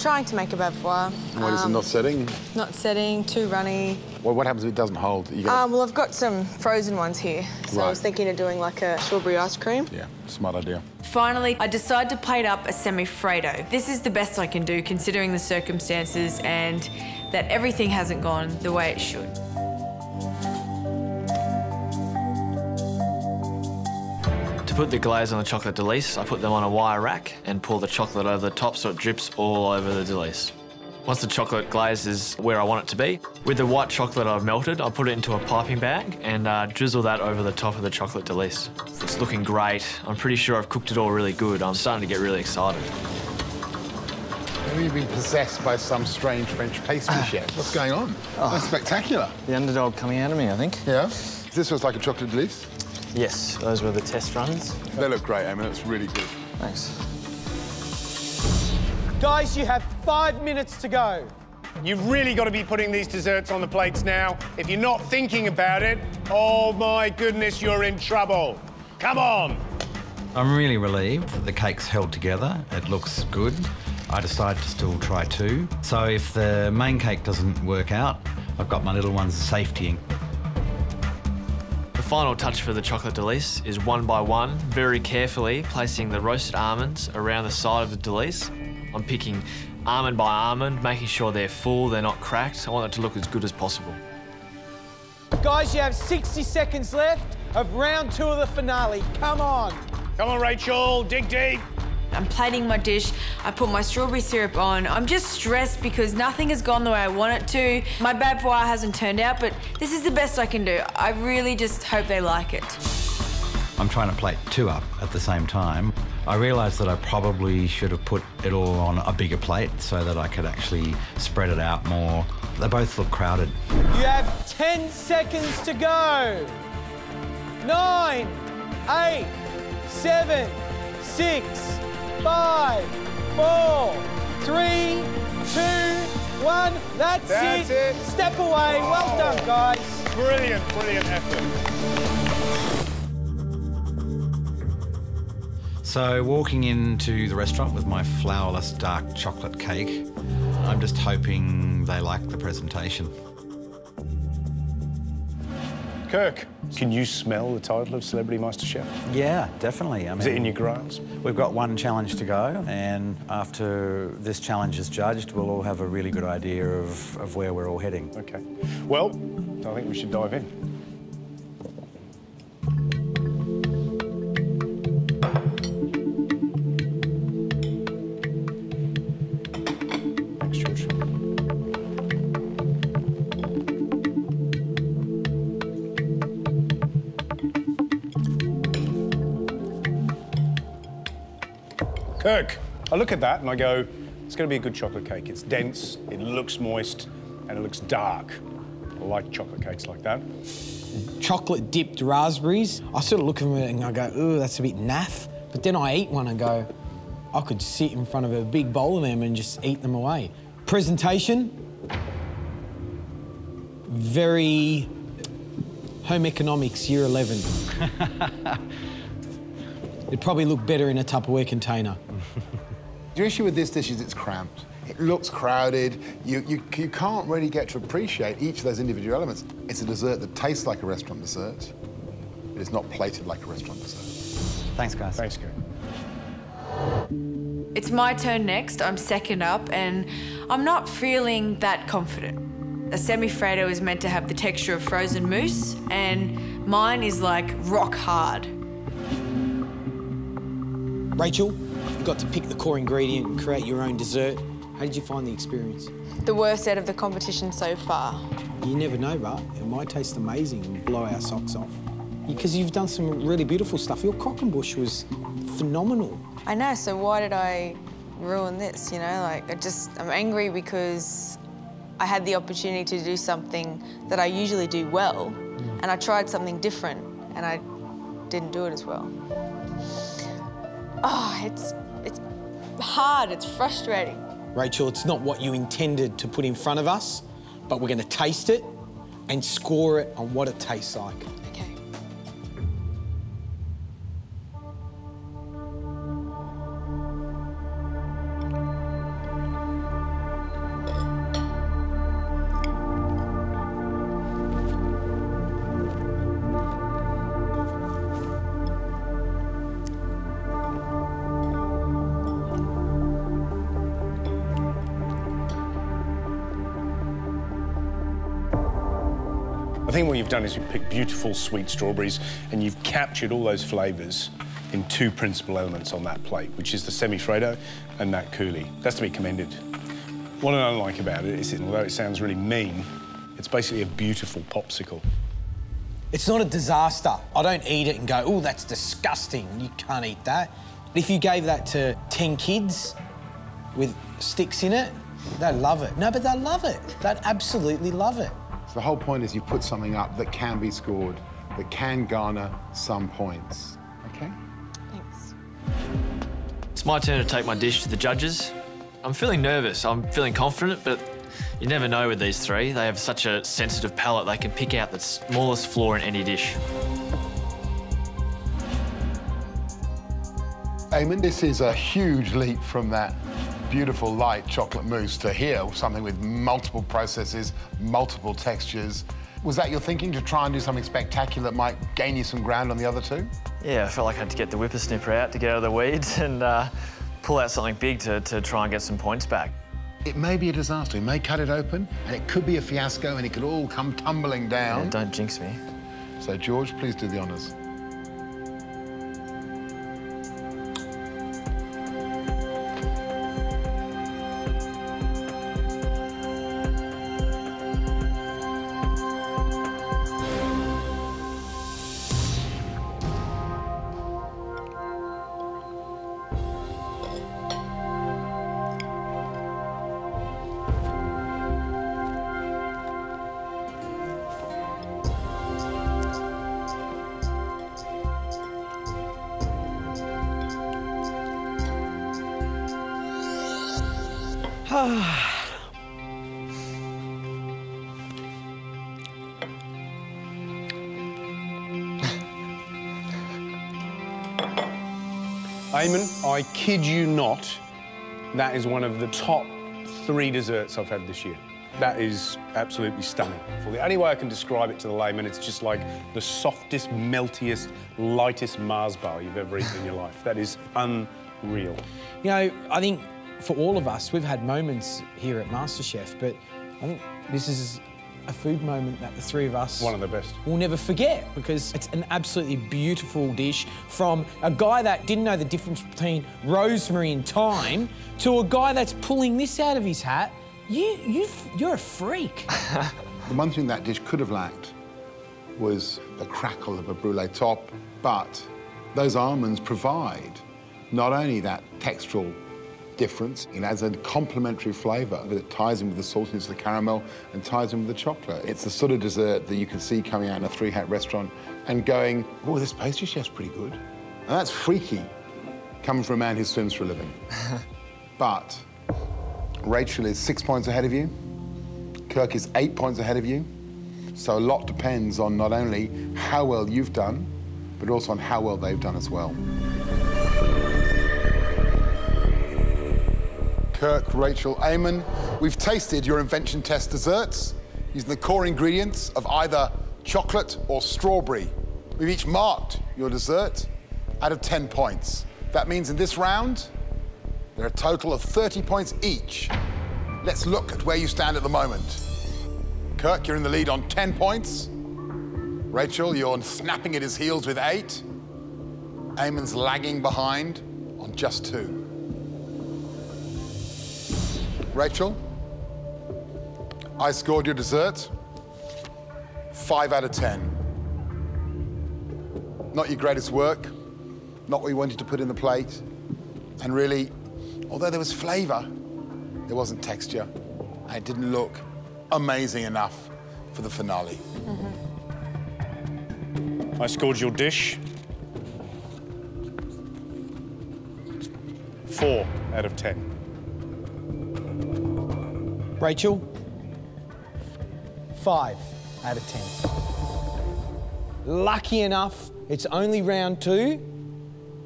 Trying to make a bavois. What is um, it not setting? Not setting, too runny. Well, what happens if it doesn't hold? You gotta... um, well, I've got some frozen ones here, so right. I was thinking of doing like a strawberry ice cream. Yeah, smart idea. Finally, I decide to plate up a semi-fredo. This is the best I can do considering the circumstances and that everything hasn't gone the way it should. put the glaze on the chocolate delice, I put them on a wire rack and pour the chocolate over the top so it drips all over the delice. Once the chocolate glaze is where I want it to be, with the white chocolate I've melted, I'll put it into a piping bag and uh, drizzle that over the top of the chocolate delice. It's looking great. I'm pretty sure I've cooked it all really good. I'm starting to get really excited. Maybe you've been possessed by some strange French pastry ah. chef. What's going on? Oh. That's spectacular. The underdog coming out of me, I think. Yeah? This was like a chocolate delice? Yes, those were the test runs. They look great, Eamon. It's really good. Thanks. Guys, you have five minutes to go. You've really got to be putting these desserts on the plates now. If you're not thinking about it, oh my goodness, you're in trouble. Come on. I'm really relieved that the cake's held together. It looks good. I decided to still try two. So if the main cake doesn't work out, I've got my little ones as safety. The final touch for the chocolate delice is one by one, very carefully placing the roasted almonds around the side of the delice. I'm picking almond by almond, making sure they're full, they're not cracked. I want it to look as good as possible. Guys, you have sixty seconds left of round two of the finale. Come on. Come on, Rachael, dig deep. I'm plating my dish. I put my strawberry syrup on. I'm just stressed because nothing has gone the way I want it to. My bad foie hasn't turned out, but this is the best I can do. I really just hope they like it. I'm trying to plate two up at the same time. I realised that I probably should have put it all on a bigger plate so that I could actually spread it out more. They both look crowded. You have ten seconds to go. Nine, eight, seven, six, five, four, three, two, one. That's, That's it. it. Step away. Oh. Well done, guys. Brilliant, brilliant effort. So walking into the restaurant with my flourless dark chocolate cake, I'm just hoping they like the presentation. Kirk, can you smell the title of Celebrity MasterChef? Yeah, definitely. I mean, is it in your grasp? We've got one challenge to go, and after this challenge is judged, we'll all have a really good idea of, of where we're all heading. Okay. Well, I think we should dive in. Kirk, I look at that and I go, it's going to be a good chocolate cake. It's dense, it looks moist, and it looks dark. I like chocolate cakes like that. Chocolate-dipped raspberries, I sort of look at them and I go, ooh, that's a bit naff. But then I eat one and go, I could sit in front of a big bowl of them and just eat them away. Presentation, very home economics, year eleven. It'd probably look better in a Tupperware container. Your issue with this dish is it's cramped. It looks crowded. You, you, you can't really get to appreciate each of those individual elements. It's a dessert that tastes like a restaurant dessert, but it's not plated like a restaurant dessert. Thanks, guys. Thanks, Gary. It's my turn next. I'm second up, and I'm not feeling that confident. A semifreddo is meant to have the texture of frozen mousse, and mine is like rock hard. Rachael, you got to pick the core ingredient and create your own dessert. How did you find the experience? The worst out of the competition so far. You never know, but it might taste amazing and blow our socks off. Because you've done some really beautiful stuff. Your croquembouche was phenomenal. I know, so why did I ruin this, you know? Like, I just, I'm angry because I had the opportunity to do something that I usually do well, mm. and I tried something different, and I didn't do it as well. Oh, it's, it's hard, it's frustrating. Rachael, it's not what you intended to put in front of us, but we're going to taste it and score it on what it tastes like. OK. I think what you've done is you've picked beautiful sweet strawberries and you've captured all those flavours in two principal elements on that plate, which is the semifreddo and that coulis. That's to be commended. What I don't like about it is, it, although it sounds really mean, it's basically a beautiful popsicle. It's not a disaster. I don't eat it and go, oh, that's disgusting, you can't eat that. But if you gave that to ten kids with sticks in it, they'd love it. No, but they'd love it. They'd absolutely love it. So the whole point is you put something up that can be scored, that can garner some points. OK? Thanks. It's my turn to take my dish to the judges. I'm feeling nervous. I'm feeling confident, but you never know with these three. They have such a sensitive palate, they can pick out the smallest flaw in any dish. Eamon, this is a huge leap from that beautiful light chocolate mousse to here, something with multiple processes, multiple textures. Was that your thinking, to try and do something spectacular that might gain you some ground on the other two? Yeah, I felt like I had to get the whippersnipper out to get out of the weeds and uh, pull out something big to, to try and get some points back. It may be a disaster. We may cut it open and it could be a fiasco and it could all come tumbling down. Yeah, don't jinx me. So, George, please do the honours. Eamon, I kid you not, that is one of the top three desserts I've had this year. That is absolutely stunning. The only way I can describe it to the layman, it's just like the softest, meltiest, lightest Mars bar you've ever eaten in your life. That is unreal. You know, I think for all of us, we've had moments here at MasterChef, but I think this is a food moment that the three of us... One of the best. ...will never forget, because it's an absolutely beautiful dish from a guy that didn't know the difference between rosemary and thyme to a guy that's pulling this out of his hat. You, you, you're a freak. The one thing that dish could have lacked was the crackle of a brulee top, but those almonds provide not only that textural difference, it adds a complementary flavour that ties in with the saltiness of the caramel and ties in with the chocolate. It's the sort of dessert that you can see coming out in a three-hat restaurant and going, oh, this pastry chef's pretty good. And that's freaky, coming from a man who swims for a living. But Rachael is six points ahead of you. Kirk is eight points ahead of you. So a lot depends on not only how well you've done, but also on how well they've done as well. Kirk, Rachael, Eamon, we've tasted your invention test desserts using the core ingredients of either chocolate or strawberry. We've each marked your dessert out of ten points. That means in this round, there are a total of thirty points each. Let's look at where you stand at the moment. Kirk, you're in the lead on ten points. Rachael, you're snapping at his heels with eight. Eamon's lagging behind on just two. Rachael, I scored your dessert five out of ten. Not your greatest work, not what you wanted to put in the plate, and really, although there was flavour, there wasn't texture, and it didn't look amazing enough for the finale. Mm-hmm. I scored your dish four out of ten. Rachael, five out of ten. Lucky enough, it's only round two.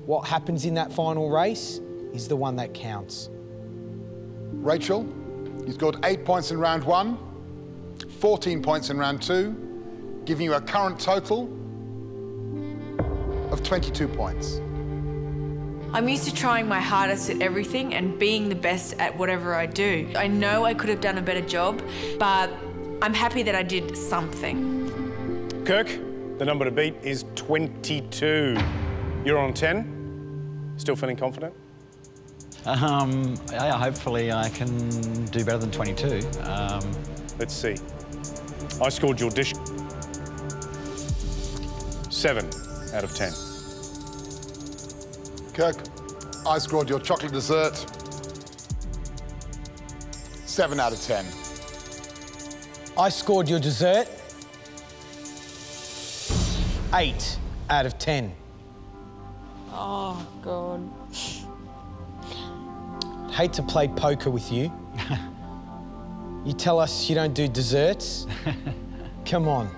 What happens in that final race is the one that counts. Rachael, you scored eight points in round one, fourteen points in round two, giving you a current total of twenty-two points. I'm used to trying my hardest at everything and being the best at whatever I do. I know I could have done a better job, but I'm happy that I did something. Kirk, the number to beat is twenty-two. You're on ten. Still feeling confident? Um, yeah, hopefully I can do better than twenty-two. Um, Let's see. I scored your dish seven out of ten. Kirk, I scored your chocolate dessert seven out of ten. I scored your dessert eight out of ten. Oh, God. Hate to play poker with you. You tell us you don't do desserts. Come on.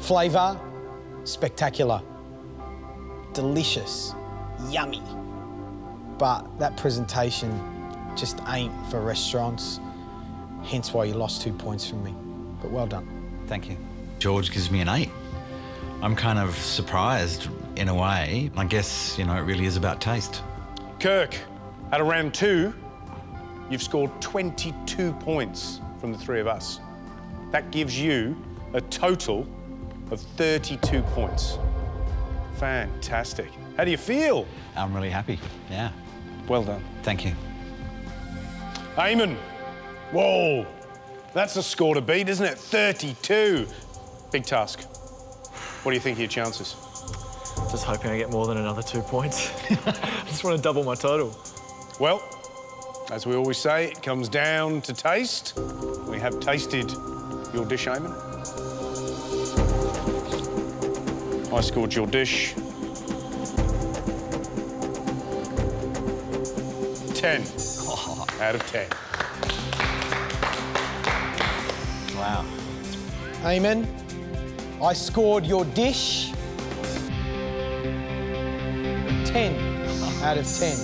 Flavour, spectacular. Delicious, yummy. But that presentation just ain't for restaurants, hence why you lost two points from me. But well done. Thank you. George gives me an eight. I'm kind of surprised in a way. I guess, you know, it really is about taste. Kirk. Out of round two, you've scored twenty-two points from the three of us. That gives you a total of thirty-two points. Fantastic. How do you feel? I'm really happy, yeah. Well done. Thank you. Eamon, whoa, that's a score to beat, isn't it? thirty-two. Big task. What do you think of your chances? Just hoping I get more than another two points. I just want to double my total. Well, as we always say, it comes down to taste. We have tasted your dish, Eamon. I scored your dish ten oh. out of ten. Wow. Eamon, I scored your dish ten out of ten.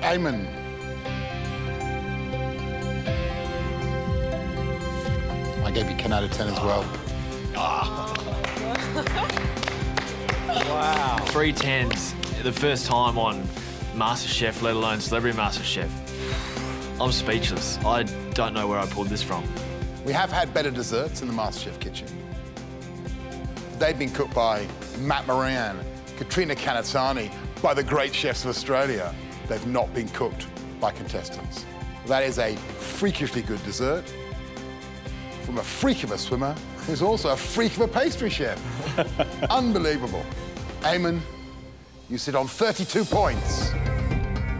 Eamon. I gave you ten out of ten as well. Oh. Oh. Wow. Three tens. The first time on MasterChef, let alone Celebrity MasterChef. I'm speechless. I don't know where I pulled this from. We have had better desserts in the MasterChef kitchen. They've been cooked by Matt Moran, Katrina Canatani, by the great chefs of Australia. They've not been cooked by contestants. That is a freakishly good dessert from a freak of a swimmer who's also a freak of a pastry chef. Unbelievable. Eamon, you sit on thirty-two points.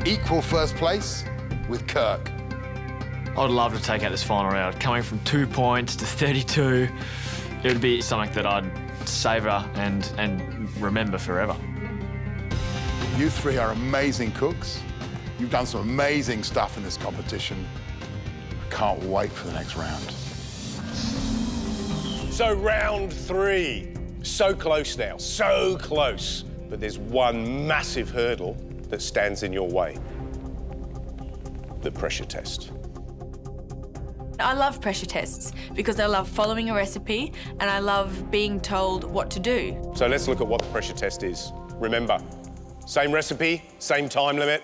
Equal first place with Kirk. I'd love to take out this final round. Coming from two points to thirty-two, it would be something that I'd savour and, and remember forever. You three are amazing cooks. You've done some amazing stuff in this competition. I can't wait for the next round. So round three, so close now, so close. But there's one massive hurdle that stands in your way. The pressure test. I love pressure tests because I love following a recipe and I love being told what to do. So let's look at what the pressure test is. Remember, same recipe, same time limit,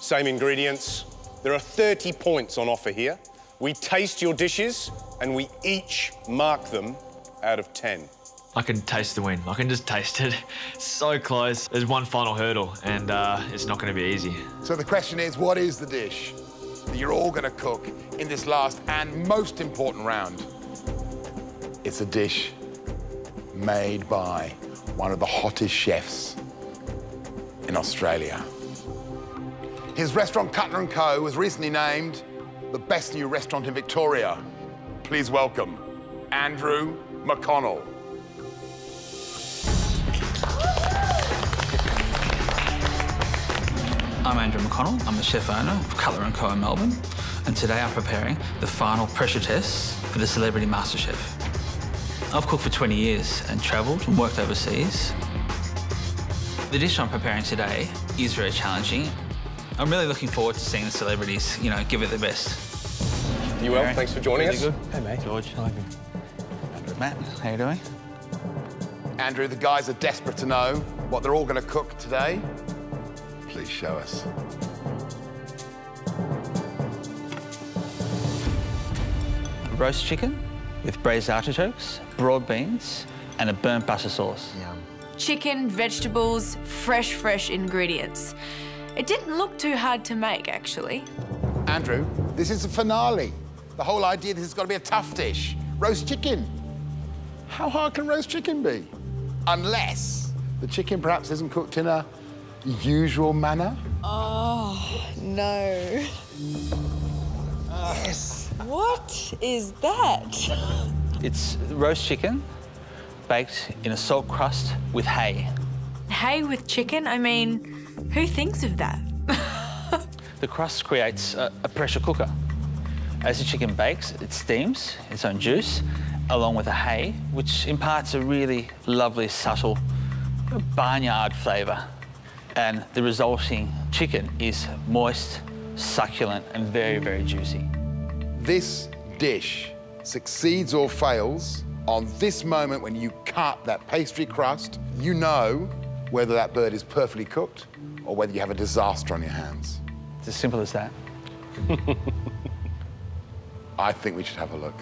same ingredients. There are thirty points on offer here. We taste your dishes and we each mark them out of ten. I can taste the win. I can just taste it. So close. There's one final hurdle and uh, it's not going to be easy. So the question is, what is the dish that you're all going to cook in this last and most important round? It's a dish made by one of the hottest chefs in Australia. His restaurant, Cutler and Co, was recently named the best new restaurant in Victoria. Please welcome Andrew McConnell. I'm Andrew McConnell. I'm the chef owner of Cutler and Co in Melbourne, and today I'm preparing the final pressure test for the Celebrity MasterChef. I've cooked for twenty years and travelled and worked overseas. The dish I'm preparing today is very challenging. I'm really looking forward to seeing the celebrities, you know, give it their best. You well, thanks for joining us. Good. Hey, mate. George. Hi, Andrew. Matt, how you doing? Andrew, the guys are desperate to know what they're all going to cook today. Please show us. Roast chicken with braised artichokes, broad beans, and a burnt butter sauce. Yum. chicken, vegetables, fresh, fresh ingredients. It didn't look too hard to make, actually. Andrew, this is the finale. The whole idea, this has got to be a tough dish. Roast chicken. How hard can roast chicken be? Unless the chicken perhaps isn't cooked in a usual manner. Oh, no. Uh, yes. What is that? It's roast chicken baked in a salt crust with hay. Hay with chicken? I mean, who thinks of that? The crust creates a, a pressure cooker. As the chicken bakes, it steams its own juice, along with the hay, which imparts a really lovely, subtle barnyard flavour. And the resulting chicken is moist, succulent, and very, very juicy. This dish succeeds or fails on this moment when you cut that pastry crust. You know whether that bird is perfectly cooked or whether you have a disaster on your hands. It's as simple as that. I think we should have a look.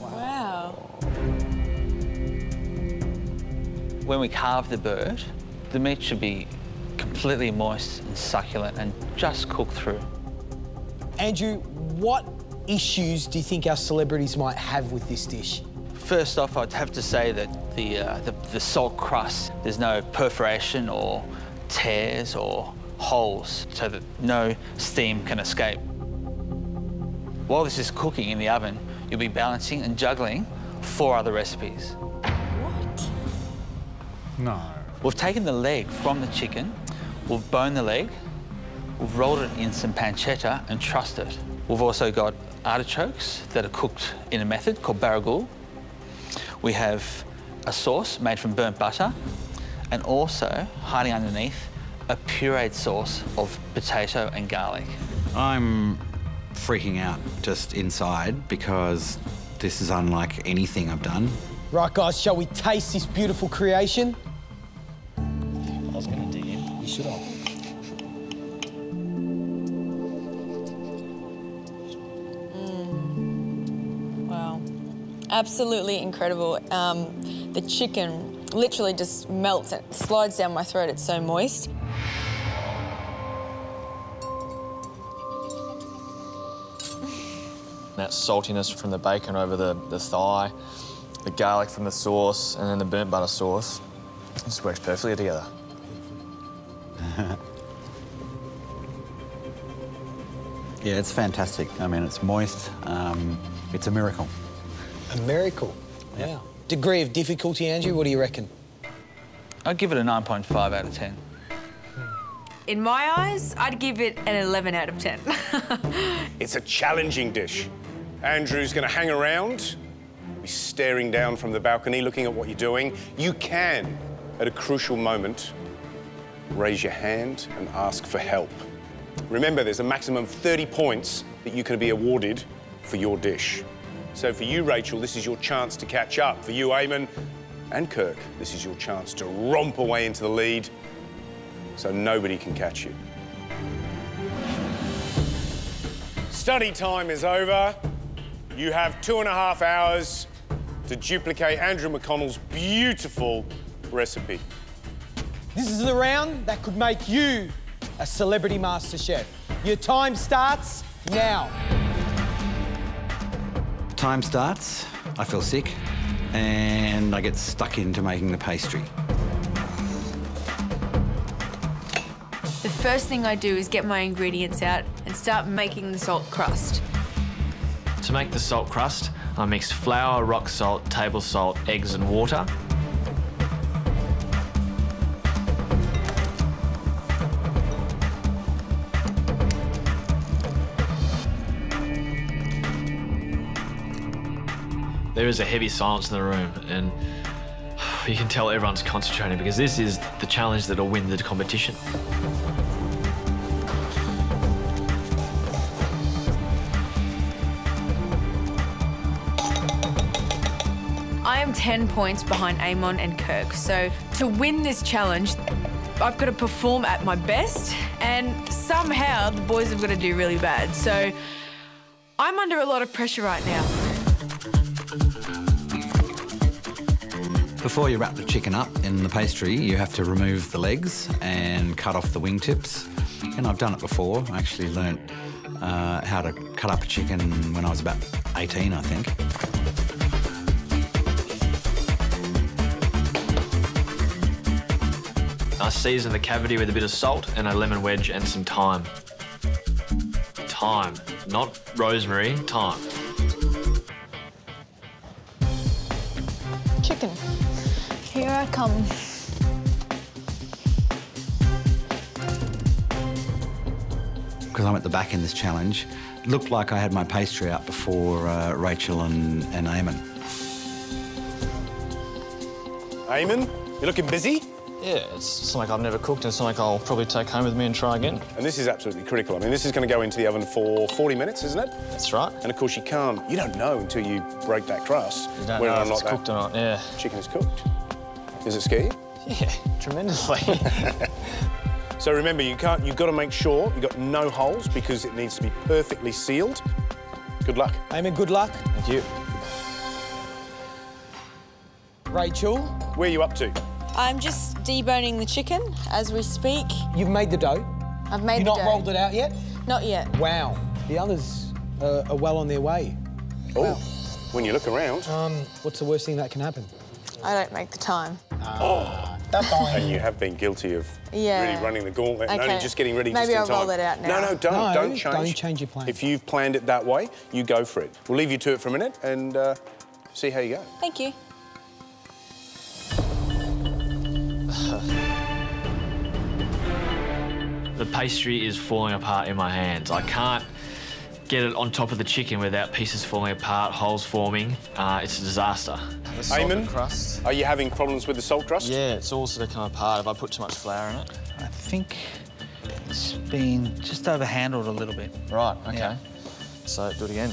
Wow. When we carve the bird, the meat should be completely moist and succulent and just cooked through. Andrew, what issues do you think our celebrities might have with this dish? First off, I'd have to say that the, uh, the, the salt crust, there's no perforation or tears or holes so that no steam can escape. While this is cooking in the oven, you'll be balancing and juggling four other recipes. What? No. We've taken the leg from the chicken, we've boned the leg, we've rolled it in some pancetta and trussed it. We've also got artichokes that are cooked in a method called barragoul. We have a sauce made from burnt butter and also, hiding underneath, a pureed sauce of potato and garlic. I'm freaking out just inside because this is unlike anything I've done. Right, guys, shall we taste this beautiful creation? I was going to dig in. You should have. Absolutely incredible. Um, the chicken literally just melts and slides down my throat. It's so moist. That saltiness from the bacon over the, the thigh, the garlic from the sauce, and then the burnt butter sauce. It just works perfectly together. Yeah, it's fantastic. I mean, it's moist. Um, it's a miracle. A miracle. Yeah. Wow. Degree of difficulty, Andrew, what do you reckon? I'd give it a nine point five out of ten. In my eyes, I'd give it an eleven out of ten. It's a challenging dish. Andrew's going to hang around, be staring down from the balcony, looking at what you're doing. You can, at a crucial moment, raise your hand and ask for help. Remember, there's a maximum of thirty points that you can be awarded for your dish. So for you, Rachael, this is your chance to catch up. For you, Eamon and Kirk, this is your chance to romp away into the lead so nobody can catch you. Study time is over. You have two and a half hours to duplicate Andrew McConnell's beautiful recipe. This is the round that could make you a celebrity master chef. Your time starts now. Time starts, I feel sick, and I get stuck into making the pastry. The first thing I do is get my ingredients out and start making the salt crust. To make the salt crust, I mix flour, rock salt, table salt, eggs and water. There is a heavy silence in the room, and you can tell everyone's concentrating because this is the challenge that'll win the competition. I am ten points behind Eamon and Kirk, so to win this challenge, I've got to perform at my best, and somehow the boys have got to do really bad. So I'm under a lot of pressure right now. Before you wrap the chicken up in the pastry, you have to remove the legs and cut off the wingtips. And I've done it before. I actually learnt uh, how to cut up a chicken when I was about eighteen, I think. I season the cavity with a bit of salt and a lemon wedge and some thyme. Thyme, not rosemary, thyme. Chicken. Here I come. Because I'm at the back in this challenge, it looked like I had my pastry out before uh, Rachael and, and Eamon. Eamon, you're looking busy? Yeah, it's something I've never cooked and something I'll probably take home with me and try again. And this is absolutely critical. I mean, this is going to go into the oven for forty minutes, isn't it? That's right. And of course you can't, you don't know until you break that crust. You don't know if it's cooked or not, yeah. Chicken is cooked. Does it scare you? Yeah, tremendously. So remember, you can't, you've got to make sure you've got no holes because it needs to be perfectly sealed. Good luck. Eamon, good luck. Thank you. Rachael? Where are you up to? I'm just deboning the chicken as we speak. You've made the dough? I've made the dough. You've not rolled it out yet? Not yet. Wow. The others uh, are well on their way. Oh, wow. When you look around... Um, what's the worst thing that can happen? I don't make the time. Uh, oh, that's fine. And you have been guilty of yeah. really running the gauntlet okay. and only just getting ready Maybe just I'll in time. Maybe I'll roll it out now. No, no, don't. No, don't change. Don't change your plan. If you've planned it that way, you go for it. We'll leave you to it for a minute and uh, see how you go. Thank you. The pastry is falling apart in my hands. I can't get it on top of the chicken without pieces falling apart, holes forming. Uh, it's a disaster. The salted crust. Are you having problems with the salt crust? Yeah, it's all sort of come apart if I put too much flour in it. I think it's been just overhandled a little bit. Right, OK. Yeah. So, do it again.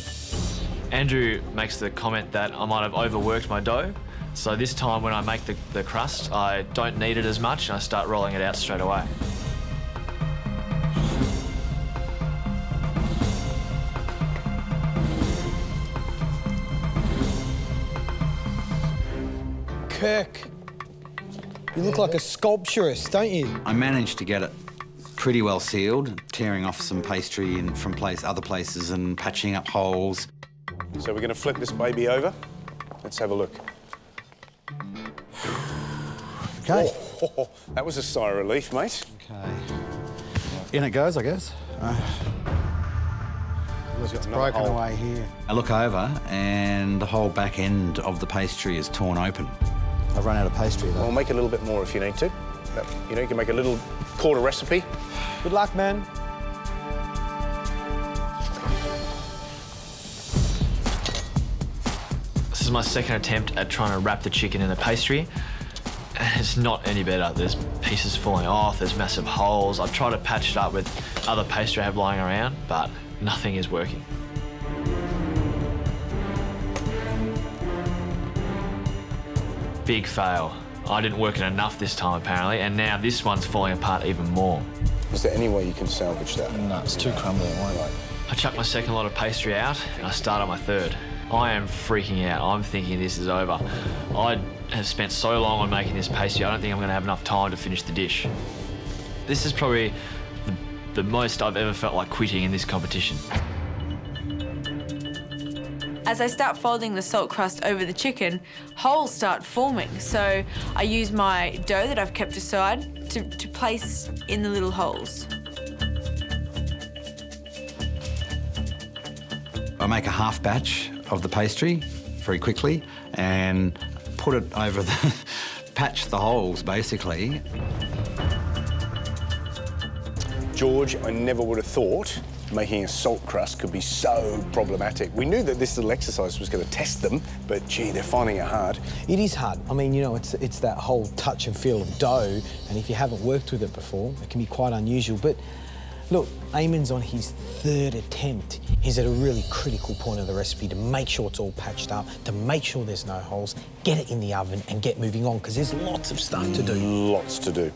Andrew makes the comment that I might have overworked my dough. So this time when I make the, the crust, I don't knead it as much and I start rolling it out straight away. Kirk, you look like a sculpturist, don't you? I managed to get it pretty well sealed, tearing off some pastry in, from place, other places and patching up holes. So we're going to flip this baby over. Let's have a look. Okay. Oh, oh, oh. That was a sigh of relief, mate. Okay. In it goes, I guess. Uh, look, it's broken hole. away here. I look over and the whole back end of the pastry is torn open. I've run out of pastry, though. Well, make a little bit more if you need to. You know, you can make a little quarter recipe. Good luck, man. This is my second attempt at trying to wrap the chicken in the pastry. It's not any better. There's pieces falling off, there's massive holes. I've tried to patch it up with other pastry I have lying around, but nothing is working. Big fail. I didn't work it enough this time, apparently, and now this one's falling apart even more. Is there any way you can salvage that? No, it's too crumbly, it won't like. I chuck my second lot of pastry out, and I start on my third. I am freaking out. I'm thinking this is over. I have spent so long on making this pastry, I don't think I'm going to have enough time to finish the dish. This is probably the, the most I've ever felt like quitting in this competition. As I start folding the salt crust over the chicken, holes start forming. So I use my dough that I've kept aside to, to place in the little holes. I make a half batch of the pastry very quickly and put it over the... patch the holes, basically. George, I never would have thought making a salt crust could be so problematic. We knew that this little exercise was going to test them, but, gee, they're finding it hard. It is hard. I mean, you know, it's, it's that whole touch and feel of dough, and if you haven't worked with it before, it can be quite unusual, but... Look, Eamon's on his third attempt. He's at a really critical point of the recipe to make sure it's all patched up, to make sure there's no holes, get it in the oven and get moving on, because there's lots of stuff to do. Lots to do.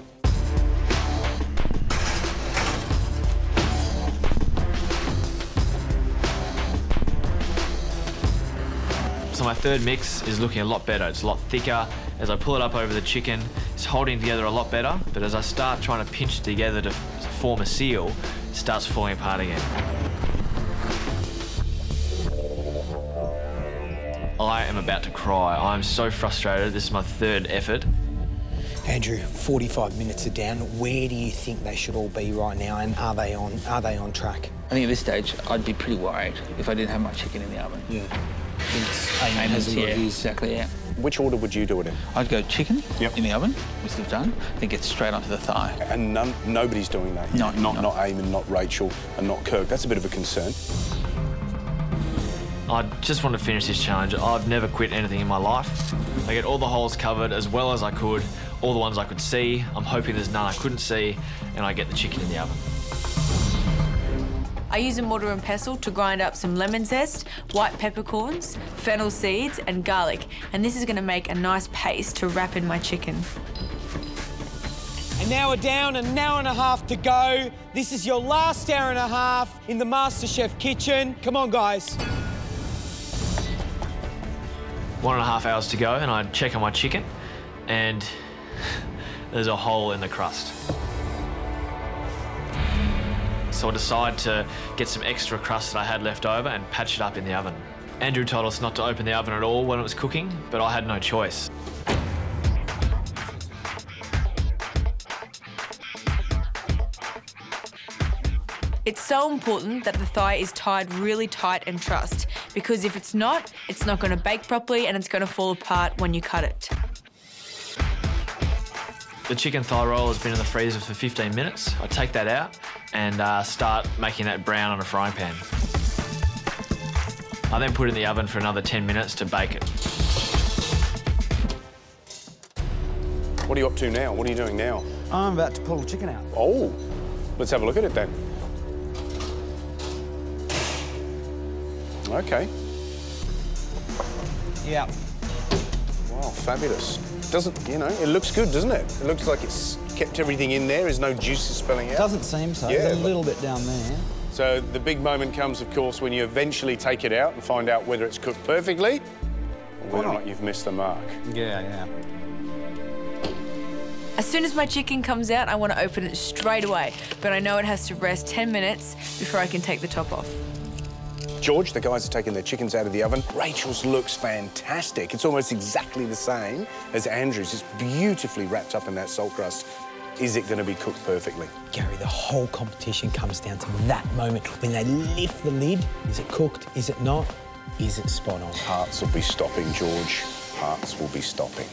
So my third mix is looking a lot better. It's a lot thicker. As I pull it up over the chicken, it's holding together a lot better, but as I start trying to pinch it together to form a seal, it starts falling apart again. I am about to cry. I'm so frustrated. This is my third effort. Andrew, forty-five minutes are down. Where do you think they should all be right now, and are they on, are they on track? I think at this stage, I'd be pretty worried if I didn't have my chicken in the oven. Yeah. Aim has yeah, exactly, yeah. Which order would you do it in? I'd go chicken yep. in the oven, which they've done, then get straight onto the thigh. And none, nobody's doing that. No, not, no. Not Aim and not Rachael and not Kirk. That's a bit of a concern. I just want to finish this challenge. I've never quit anything in my life. I get all the holes covered as well as I could, all the ones I could see. I'm hoping there's none I couldn't see, and I get the chicken in the oven. I use a mortar and pestle to grind up some lemon zest, white peppercorns, fennel seeds, and garlic. And this is going to make a nice paste to wrap in my chicken. An hour down, an hour and a half to go. This is your last hour and a half in the MasterChef kitchen. Come on, guys. One and a half hours to go, and I check on my chicken, and there's a hole in the crust. So I decide to get some extra crust that I had left over and patch it up in the oven. Andrew told us not to open the oven at all when it was cooking, but I had no choice. It's so important that the thigh is tied really tight and trussed, because if it's not, it's not going to bake properly and it's going to fall apart when you cut it. The chicken thigh roll has been in the freezer for fifteen minutes. I take that out and uh, start making that brown on a frying pan. I then put it in the oven for another ten minutes to bake it. What are you up to now? What are you doing now? I'm about to pull the chicken out. Oh, let's have a look at it then. Okay. Yeah. Wow, fabulous. Doesn't, you know, it looks good, doesn't it? It looks like it's kept everything in there. There's no juices spilling out. Doesn't seem so. Yeah, there's a little bit down there. So the big moment comes, of course, when you eventually take it out and find out whether it's cooked perfectly or whether or not you've missed the mark. Yeah, yeah. As soon as my chicken comes out, I want to open it straight away, but I know it has to rest ten minutes before I can take the top off. George, the guys are taking their chickens out of the oven. Rachel's looks fantastic. It's almost exactly the same as Andrew's. It's beautifully wrapped up in that salt crust. Is it going to be cooked perfectly? Gary, the whole competition comes down to that moment when they lift the lid. Is it cooked? Is it not? Is it spot on? Hearts will be stopping, George. Hearts will be stopping.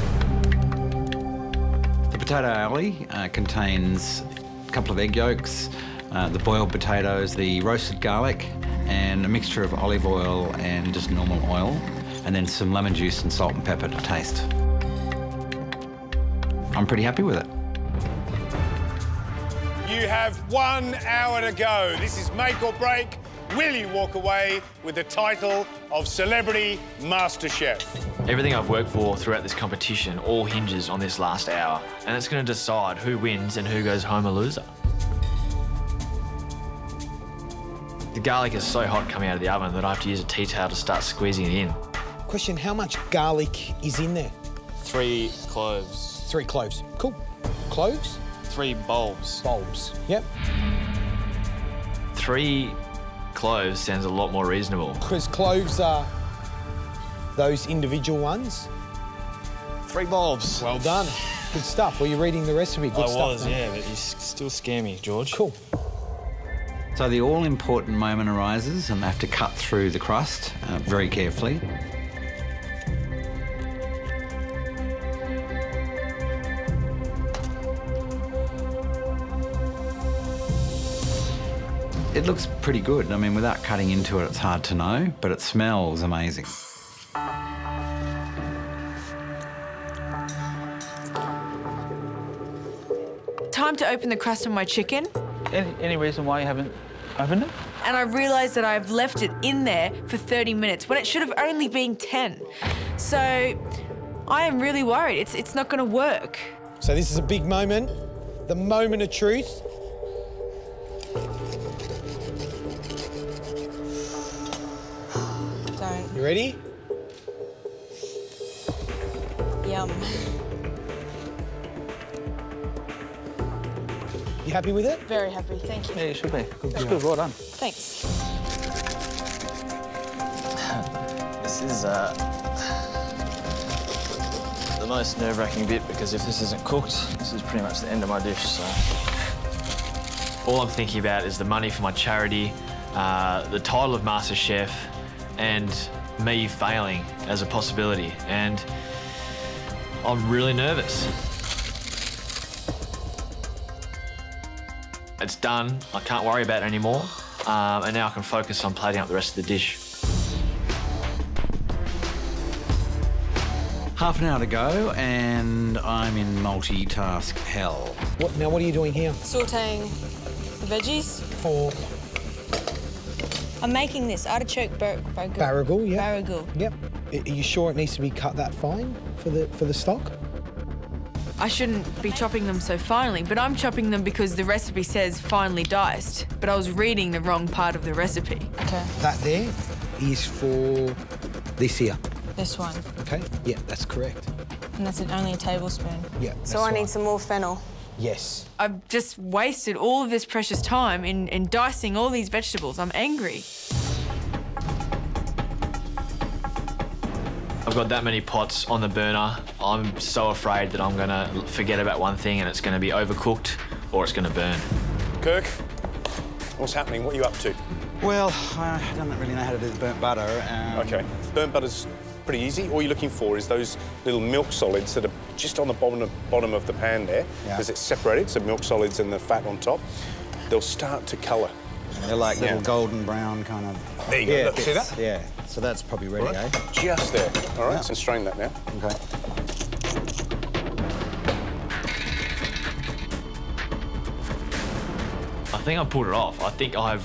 The potato alley uh, contains a couple of egg yolks, uh, the boiled potatoes, the roasted garlic, and a mixture of olive oil and just normal oil, and then some lemon juice and salt and pepper to taste. I'm pretty happy with it. You have one hour to go. This is make or break. Will you walk away with the title of Celebrity MasterChef? Everything I've worked for throughout this competition all hinges on this last hour, and it's going to decide who wins and who goes home a loser. The garlic is so hot coming out of the oven that I have to use a tea towel to start squeezing it in. Question, how much garlic is in there? Three cloves. Three cloves, cool. Cloves? Three bulbs. Bulbs, yep. Three cloves sounds a lot more reasonable. Because cloves are those individual ones. Three bulbs. Well done, good stuff. Were you reading the recipe? Good I stuff, was, man. Yeah, but you still scare me, George. Cool. So the all-important moment arises and they have to cut through the crust uh, very carefully. It looks pretty good. I mean, without cutting into it, it's hard to know, but it smells amazing. Time to open the crust on my chicken. Any, any reason why you haven't opened it? And I realised that I've left it in there for thirty minutes when it should have only been ten. So I am really worried. It's, it's not going to work. So this is a big moment, the moment of truth. Don't. You ready? Yum. You happy with it? Very happy, thank you. Yeah, you should be. Good, good, good. Well done. Thanks. This is uh, the most nerve-wracking bit, because if this isn't cooked, this is pretty much the end of my dish, so... All I'm thinking about is the money for my charity, uh, the title of MasterChef, and me failing as a possibility, and I'm really nervous. It's done, I can't worry about it anymore, um, and now I can focus on plating up the rest of the dish. Half an hour to go, and I'm in multitask hell. What, now, what are you doing here? Sautéing the veggies. For? I'm making this artichoke bar barragool. Barragool, yeah. Barragool. Yep. Are you sure it needs to be cut that fine for the for the stock? I shouldn't be chopping them so finely, but I'm chopping them because the recipe says finely diced, but I was reading the wrong part of the recipe. Okay. That there is for this here. This one. Okay. Yeah, that's correct. And that's only a tablespoon. Yeah. So I right. need some more fennel. Yes. I've just wasted all of this precious time in, in dicing all these vegetables. I'm angry. I've got that many pots on the burner. I'm so afraid that I'm gonna forget about one thing and it's gonna be overcooked or it's gonna burn. Kirk, what's happening? What are you up to? Well, I don't really know how to do the burnt butter. Um... Okay. Burnt butter's pretty easy. All you're looking for is those little milk solids that are just on the bottom of, bottom of the pan there, because yeah. it's separated, so milk solids and the fat on top. They'll start to colour. And they're like little yeah. golden brown kind of... There you go. Yeah, look, see that? Yeah. So that's probably ready, right. eh? Just there. All right, yeah. so strain that now. OK. I think I pulled it off. I think I've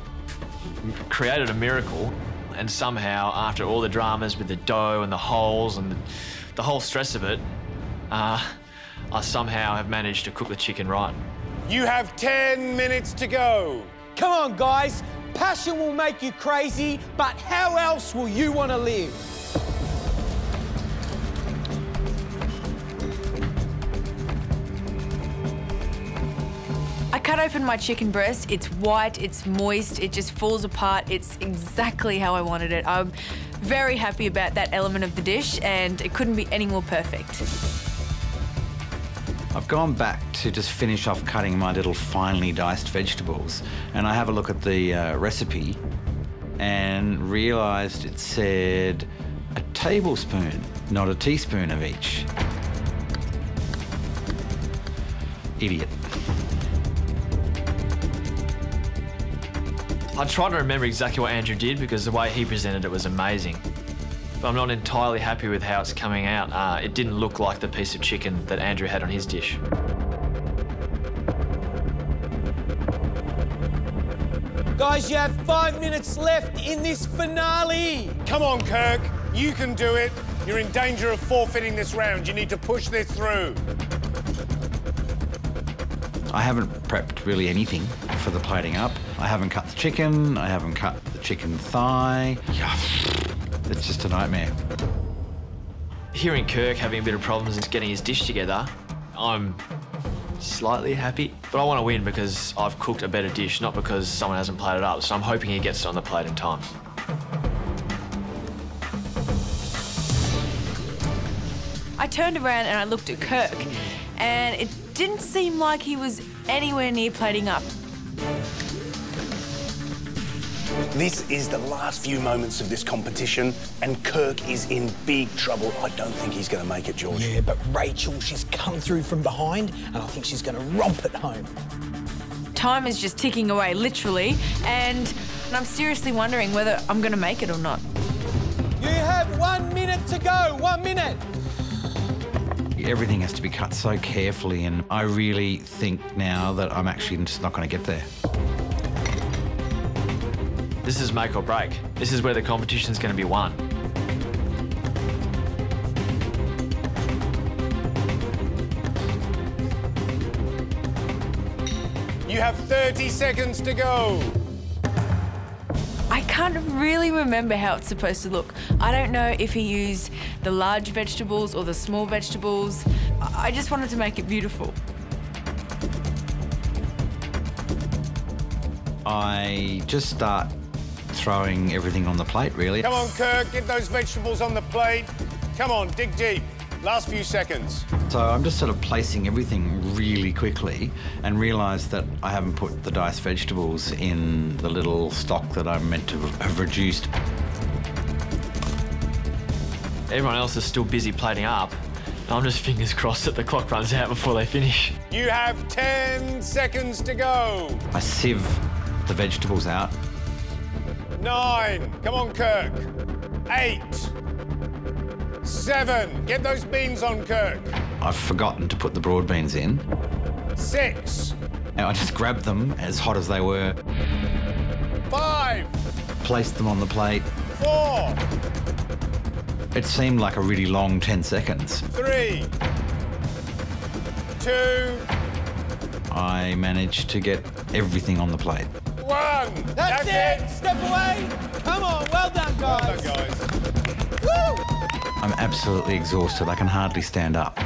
created a miracle. And somehow, after all the dramas with the dough and the holes and the, the whole stress of it, uh, I somehow have managed to cook the chicken right. You have ten minutes to go. Come on, guys. Passion will make you crazy, but how else will you want to live? I cut open my chicken breast, it's white, it's moist, it just falls apart. It's exactly how I wanted it. I'm very happy about that element of the dish, and it couldn't be any more perfect. I've gone back to just finish off cutting my little finely diced vegetables, and I have a look at the uh, recipe and realised it said a tablespoon, not a teaspoon of each. Idiot. I try to remember exactly what Andrew did, because the way he presented it was amazing. But I'm not entirely happy with how it's coming out. Uh, it didn't look like the piece of chicken that Andrew had on his dish. Guys, you have five minutes left in this finale. Come on, Kirk. You can do it. You're in danger of forfeiting this round. You need to push this through. I haven't prepped really anything for the plating up. I haven't cut the chicken, I haven't cut the chicken thigh. It's just a nightmare. Hearing Kirk having a bit of problems getting his dish together, I'm slightly happy. But I want to win because I've cooked a better dish, not because someone hasn't plated it up, so I'm hoping he gets it on the plate in time. I turned around and I looked at Kirk, and it didn't seem like he was anywhere near plating up. This is the last few moments of this competition, and Kirk is in big trouble. I don't think he's going to make it, George. Yeah, but Rachael, she's come through from behind, and I think she's going to romp it home. Time is just ticking away, literally, and, and I'm seriously wondering whether I'm going to make it or not. You have one minute to go, one minute. Everything has to be cut so carefully, and I really think now that I'm actually just not going to get there. This is make or break. This is where the competition's going to be won. You have thirty seconds to go. I I can't really remember how it's supposed to look. I don't know if he used the large vegetables or the small vegetables. I just wanted to make it beautiful. I just start throwing everything on the plate, really. Come on, Kirk, get those vegetables on the plate. Come on, dig deep. Last few seconds. So I'm just sort of placing everything really quickly and realise that I haven't put the diced vegetables in the little stock that I'm meant to have reduced. Everyone else is still busy plating up. I'm just fingers crossed that the clock runs out before they finish. You have ten seconds to go. I sieve the vegetables out. Nine. Come on, Kirk. Eight. Seven. Get those beans on, Kirk. I've forgotten to put the broad beans in. Six. And I just grabbed them as hot as they were. Five. Placed them on the plate. Four. It seemed like a really long ten seconds. Three. Two. I managed to get everything on the plate. One. That's, That's it. it. Step away. Come on. Well done, guys. Well done, guys. I'm absolutely exhausted. I can hardly stand up.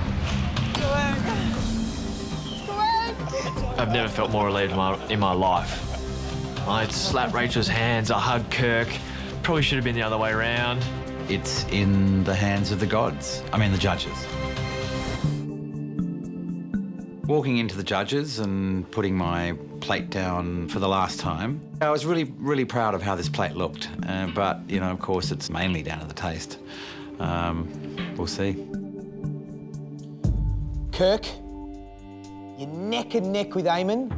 I've never felt more relieved in my, in my life. I slapped Rachael's hands, I hugged Kirk. Probably should have been the other way around. It's in the hands of the gods. I mean, the judges. Walking into the judges and putting my plate down for the last time, I was really, really proud of how this plate looked. Uh, but, you know, of course, it's mainly down to the taste. Um, we'll see. Kirk, you're neck and neck with Eamon.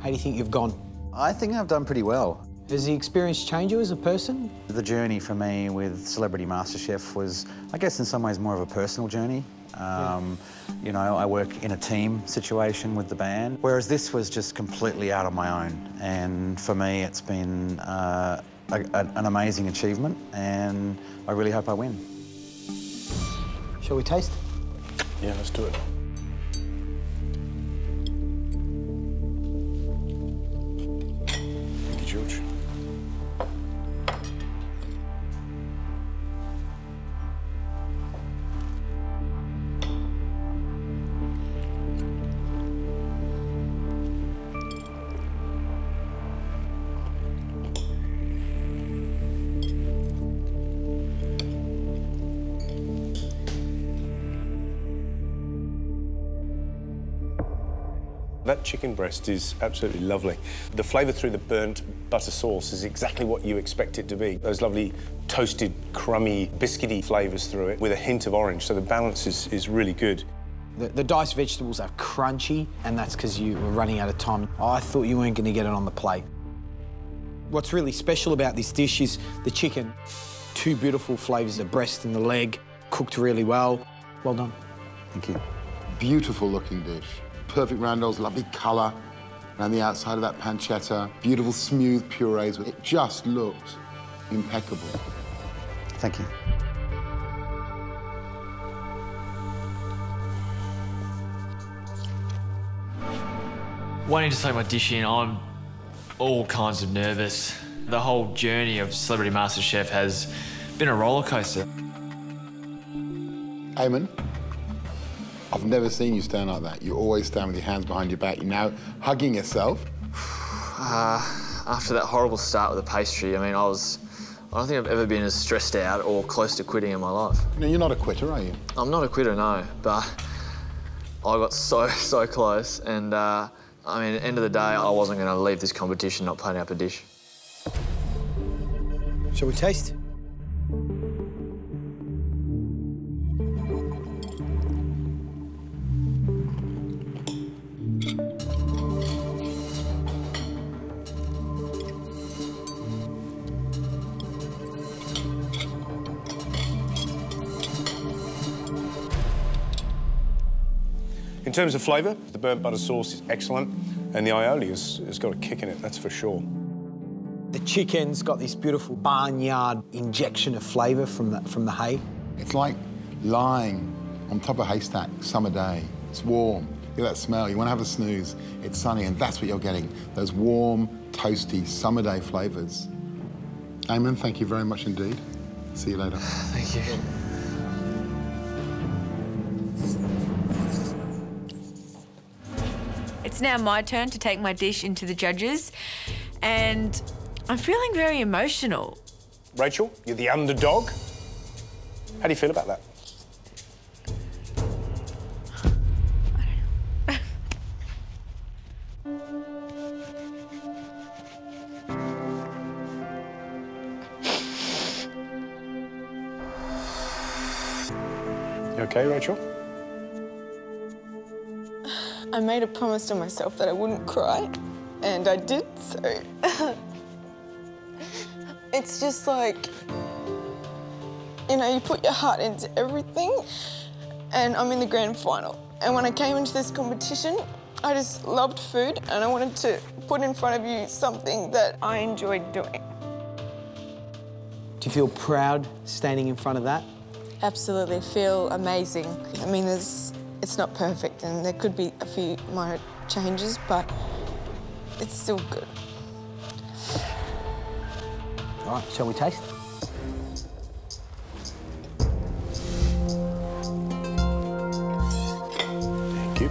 How do you think you've gone? I think I've done pretty well. Has the experience changed you as a person? The journey for me with Celebrity MasterChef was, I guess, in some ways more of a personal journey. Um, yeah. You know, I work in a team situation with the band, whereas this was just completely out on my own. And for me, it's been uh, a, a, an amazing achievement, and I really hope I win. Shall we taste? Yeah, let's do it. Thank you, George. That chicken breast is absolutely lovely. The flavour through the burnt butter sauce is exactly what you expect it to be. Those lovely toasted, crummy, biscuity flavours through it with a hint of orange, so the balance is, is really good. The, the diced vegetables are crunchy, and that's because you were running out of time. I thought you weren't going to get it on the plate. What's really special about this dish is the chicken. Two beautiful flavours, the breast and the leg, cooked really well. Well done. Thank you. Beautiful looking dish. Perfect roundels, lovely colour around the outside of that pancetta, beautiful smooth purees. It just looked impeccable. Thank you. Wanting to take my dish in, I'm all kinds of nervous. The whole journey of Celebrity MasterChef has been a roller coaster. Eamon? I've never seen you stand like that. You always stand with your hands behind your back. You're now hugging yourself. Uh, after that horrible start with the pastry, I mean, I was... I don't think I've ever been as stressed out or close to quitting in my life. No, you're not a quitter, are you? I'm not a quitter, no. But I got so, so close. And, uh, I mean, at the end of the day, I wasn't going to leave this competition not plating up a dish. Shall we taste? In terms of flavour, the burnt butter sauce is excellent, and the aioli has, has got a kick in it, that's for sure. The chicken's got this beautiful barnyard injection of flavour from the, from the hay. It's like lying on top of a haystack, summer day. It's warm, Get that smell, you want to have a snooze. It's sunny, and that's what you're getting, those warm, toasty, summer day flavours. Eamon, thank you very much indeed. See you later. Thank you. It's now my turn to take my dish into the judges, and I'm feeling very emotional. Rachael, you're the underdog. How do you feel about that? Okay, Rachael? I made a promise to myself that I wouldn't cry, and I did, so... It's just like, you know, you put your heart into everything, and I'm in the grand final. And when I came into this competition, I just loved food, and I wanted to put in front of you something that I enjoyed doing. Do you feel proud standing in front of that? Absolutely, feel amazing. I mean, there's, it's not perfect, and there could be a few minor changes, but it's still good. All right, shall we taste? Thank you.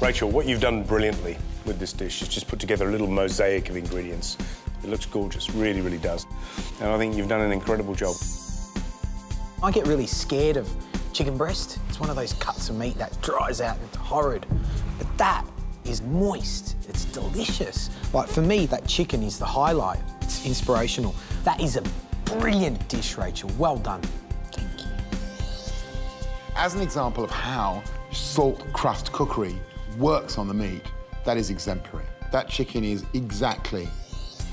Rachael, what you've done brilliantly with this dish is just put together a little mosaic of ingredients. It looks gorgeous, really, really does. And I think you've done an incredible job. I get really scared of chicken breast. It's one of those cuts of meat that dries out and it's horrid. But that is moist, it's delicious. Like, for me, that chicken is the highlight. It's inspirational. That is a brilliant dish, Rachael. Well done. Thank you. As an example of how salt crust cookery works on the meat, that is exemplary. That chicken is exactly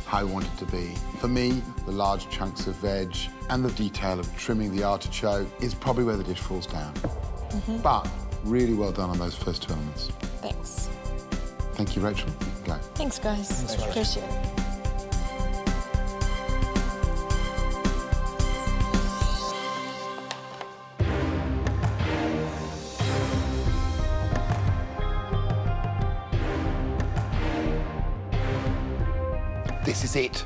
how I want it to be. For me, the large chunks of veg and the detail of trimming the artichoke is probably where the dish falls down. Mm-hmm. But really well done on those first two elements. Thanks. Thank you, Rachael. You can go. Thanks, guys. Thanks, Rachel. Appreciate it. This is it,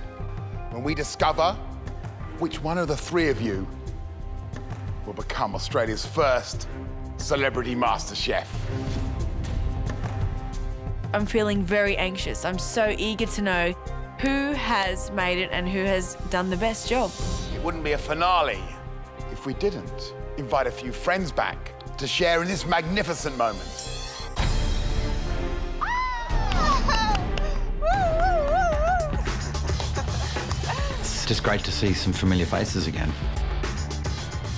when we discover which one of the three of you will become Australia's first celebrity MasterChef. I'm feeling very anxious. I'm so eager to know who has made it and who has done the best job. It wouldn't be a finale if we didn't invite a few friends back to share in this magnificent moment. Just great to see some familiar faces again.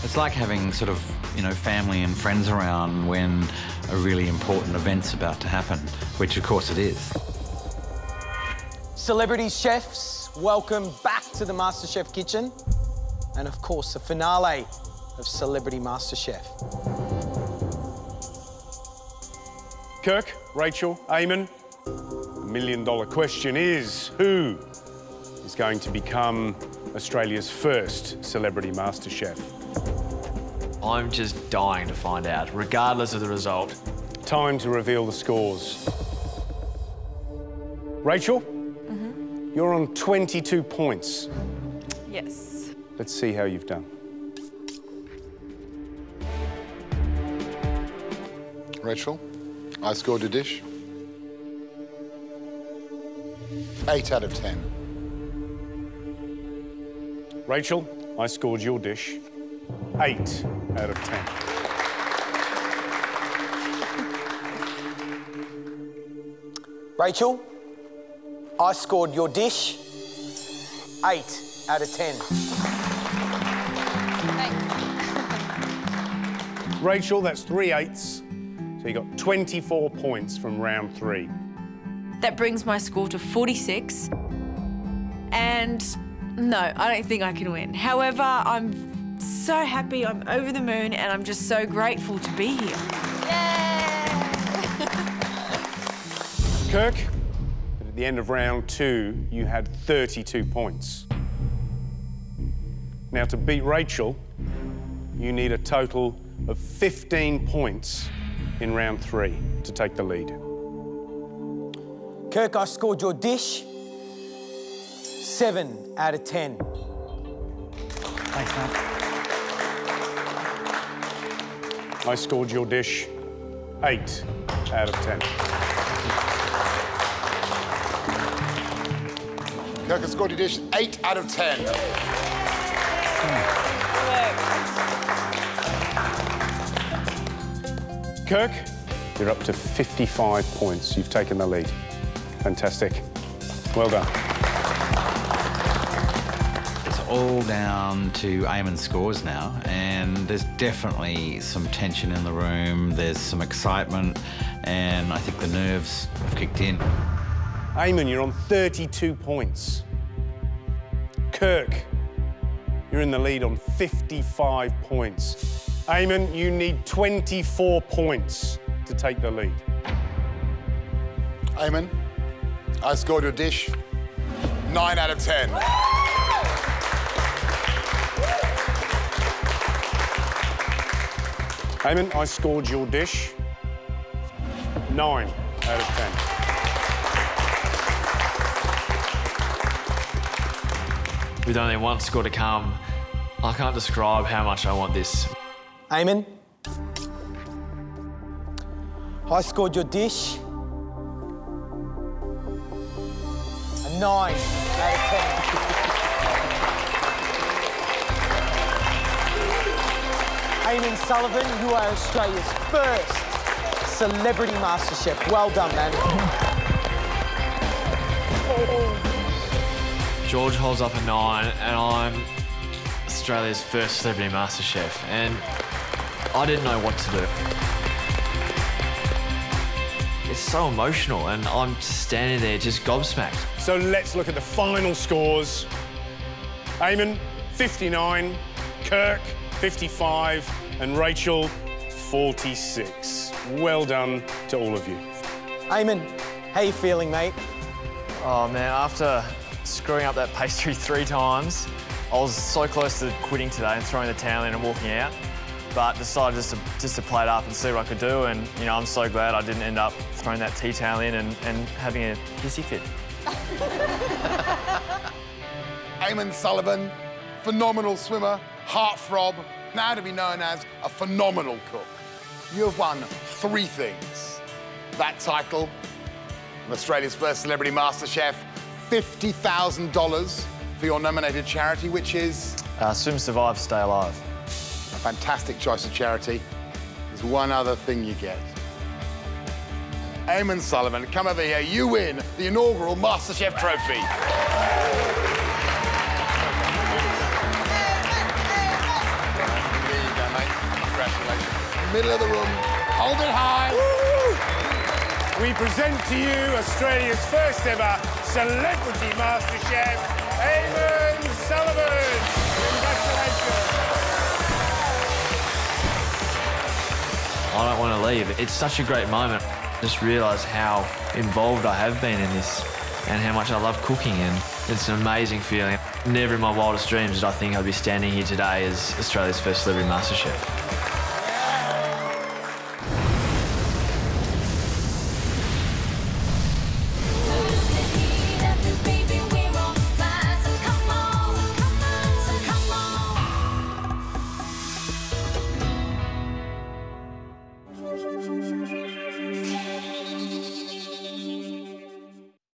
It's like having sort of, you know, family and friends around when a really important event's about to happen, which of course it is. Celebrity chefs, welcome back to the MasterChef kitchen. And of course, the finale of Celebrity MasterChef. Kirk, Rachael, Eamon, the million dollar question is who is going to become Australia's first celebrity MasterChef. I'm just dying to find out, regardless of the result. Time to reveal the scores. Rachael, mm-hmm. You're on twenty-two points. Yes. Let's see how you've done. Rachael, I scored a dish. eight out of ten. Rachael, I scored your dish eight out of ten. Rachael, I scored your dish eight out of ten. Thanks. Rachael, that's three eights. So you got twenty-four points from round three. That brings my score to forty-six. And No, I don't think I can win. However, I'm so happy, I'm over the moon, and I'm just so grateful to be here. Yay! Kirk, at the end of round two, you had thirty-two points. Now, to beat Rachael, you need a total of fifteen points in round three to take the lead. Kirk, I scored your dish seven out of ten. Thanks, Matt. I scored your dish eight out of ten. Kirk has scored your dish eight out of ten. Mm. Kirk, you're up to fifty-five points. You've taken the lead. Fantastic. Well done. All down to Eamon's scores now, and there's definitely some tension in the room, there's some excitement, and I think the nerves have kicked in. Eamon, you're on thirty-two points. Kirk, you're in the lead on fifty-five points. Eamon, you need twenty-four points to take the lead. Eamon, I scored your dish nine out of ten. Eamon, I scored your dish nine out of ten. With only one score to come, I can't describe how much I want this. Eamon, I scored your dish a nine out of ten. Eamon Sullivan, you are Australia's first celebrity MasterChef. Well done, man. George holds up a nine, and I'm Australia's first celebrity MasterChef, and I didn't know what to do. It's so emotional, and I'm just standing there just gobsmacked. So let's look at the final scores. Eamon, fifty-nine. Kirk, fifty-five, and Rachael, forty-six. Well done to all of you. Eamon, how you feeling, mate? Oh, man, after screwing up that pastry three times, I was so close to quitting today and throwing the towel in and walking out, but decided just to, just to play it up and see what I could do, and, you know, I'm so glad I didn't end up throwing that tea towel in and, and having a hissy fit. Eamon Sullivan, phenomenal swimmer, heartthrob, now to be known as a phenomenal cook. You have won three things. That title, Australia's first celebrity MasterChef, fifty thousand dollars for your nominated charity, which is? Uh, Swim Survive Stay Alive. A fantastic choice of charity. There's one other thing you get. Eamon Sullivan, come over here. You win the inaugural MasterChef trophy. Middle of the room. Hold it high. Woo! We present to you Australia's first ever celebrity MasterChef, Eamon Sullivan. Congratulations. I don't want to leave. It's such a great moment. Just realise how involved I have been in this and how much I love cooking, and it's an amazing feeling. Never in my wildest dreams did I think I'd be standing here today as Australia's first celebrity MasterChef.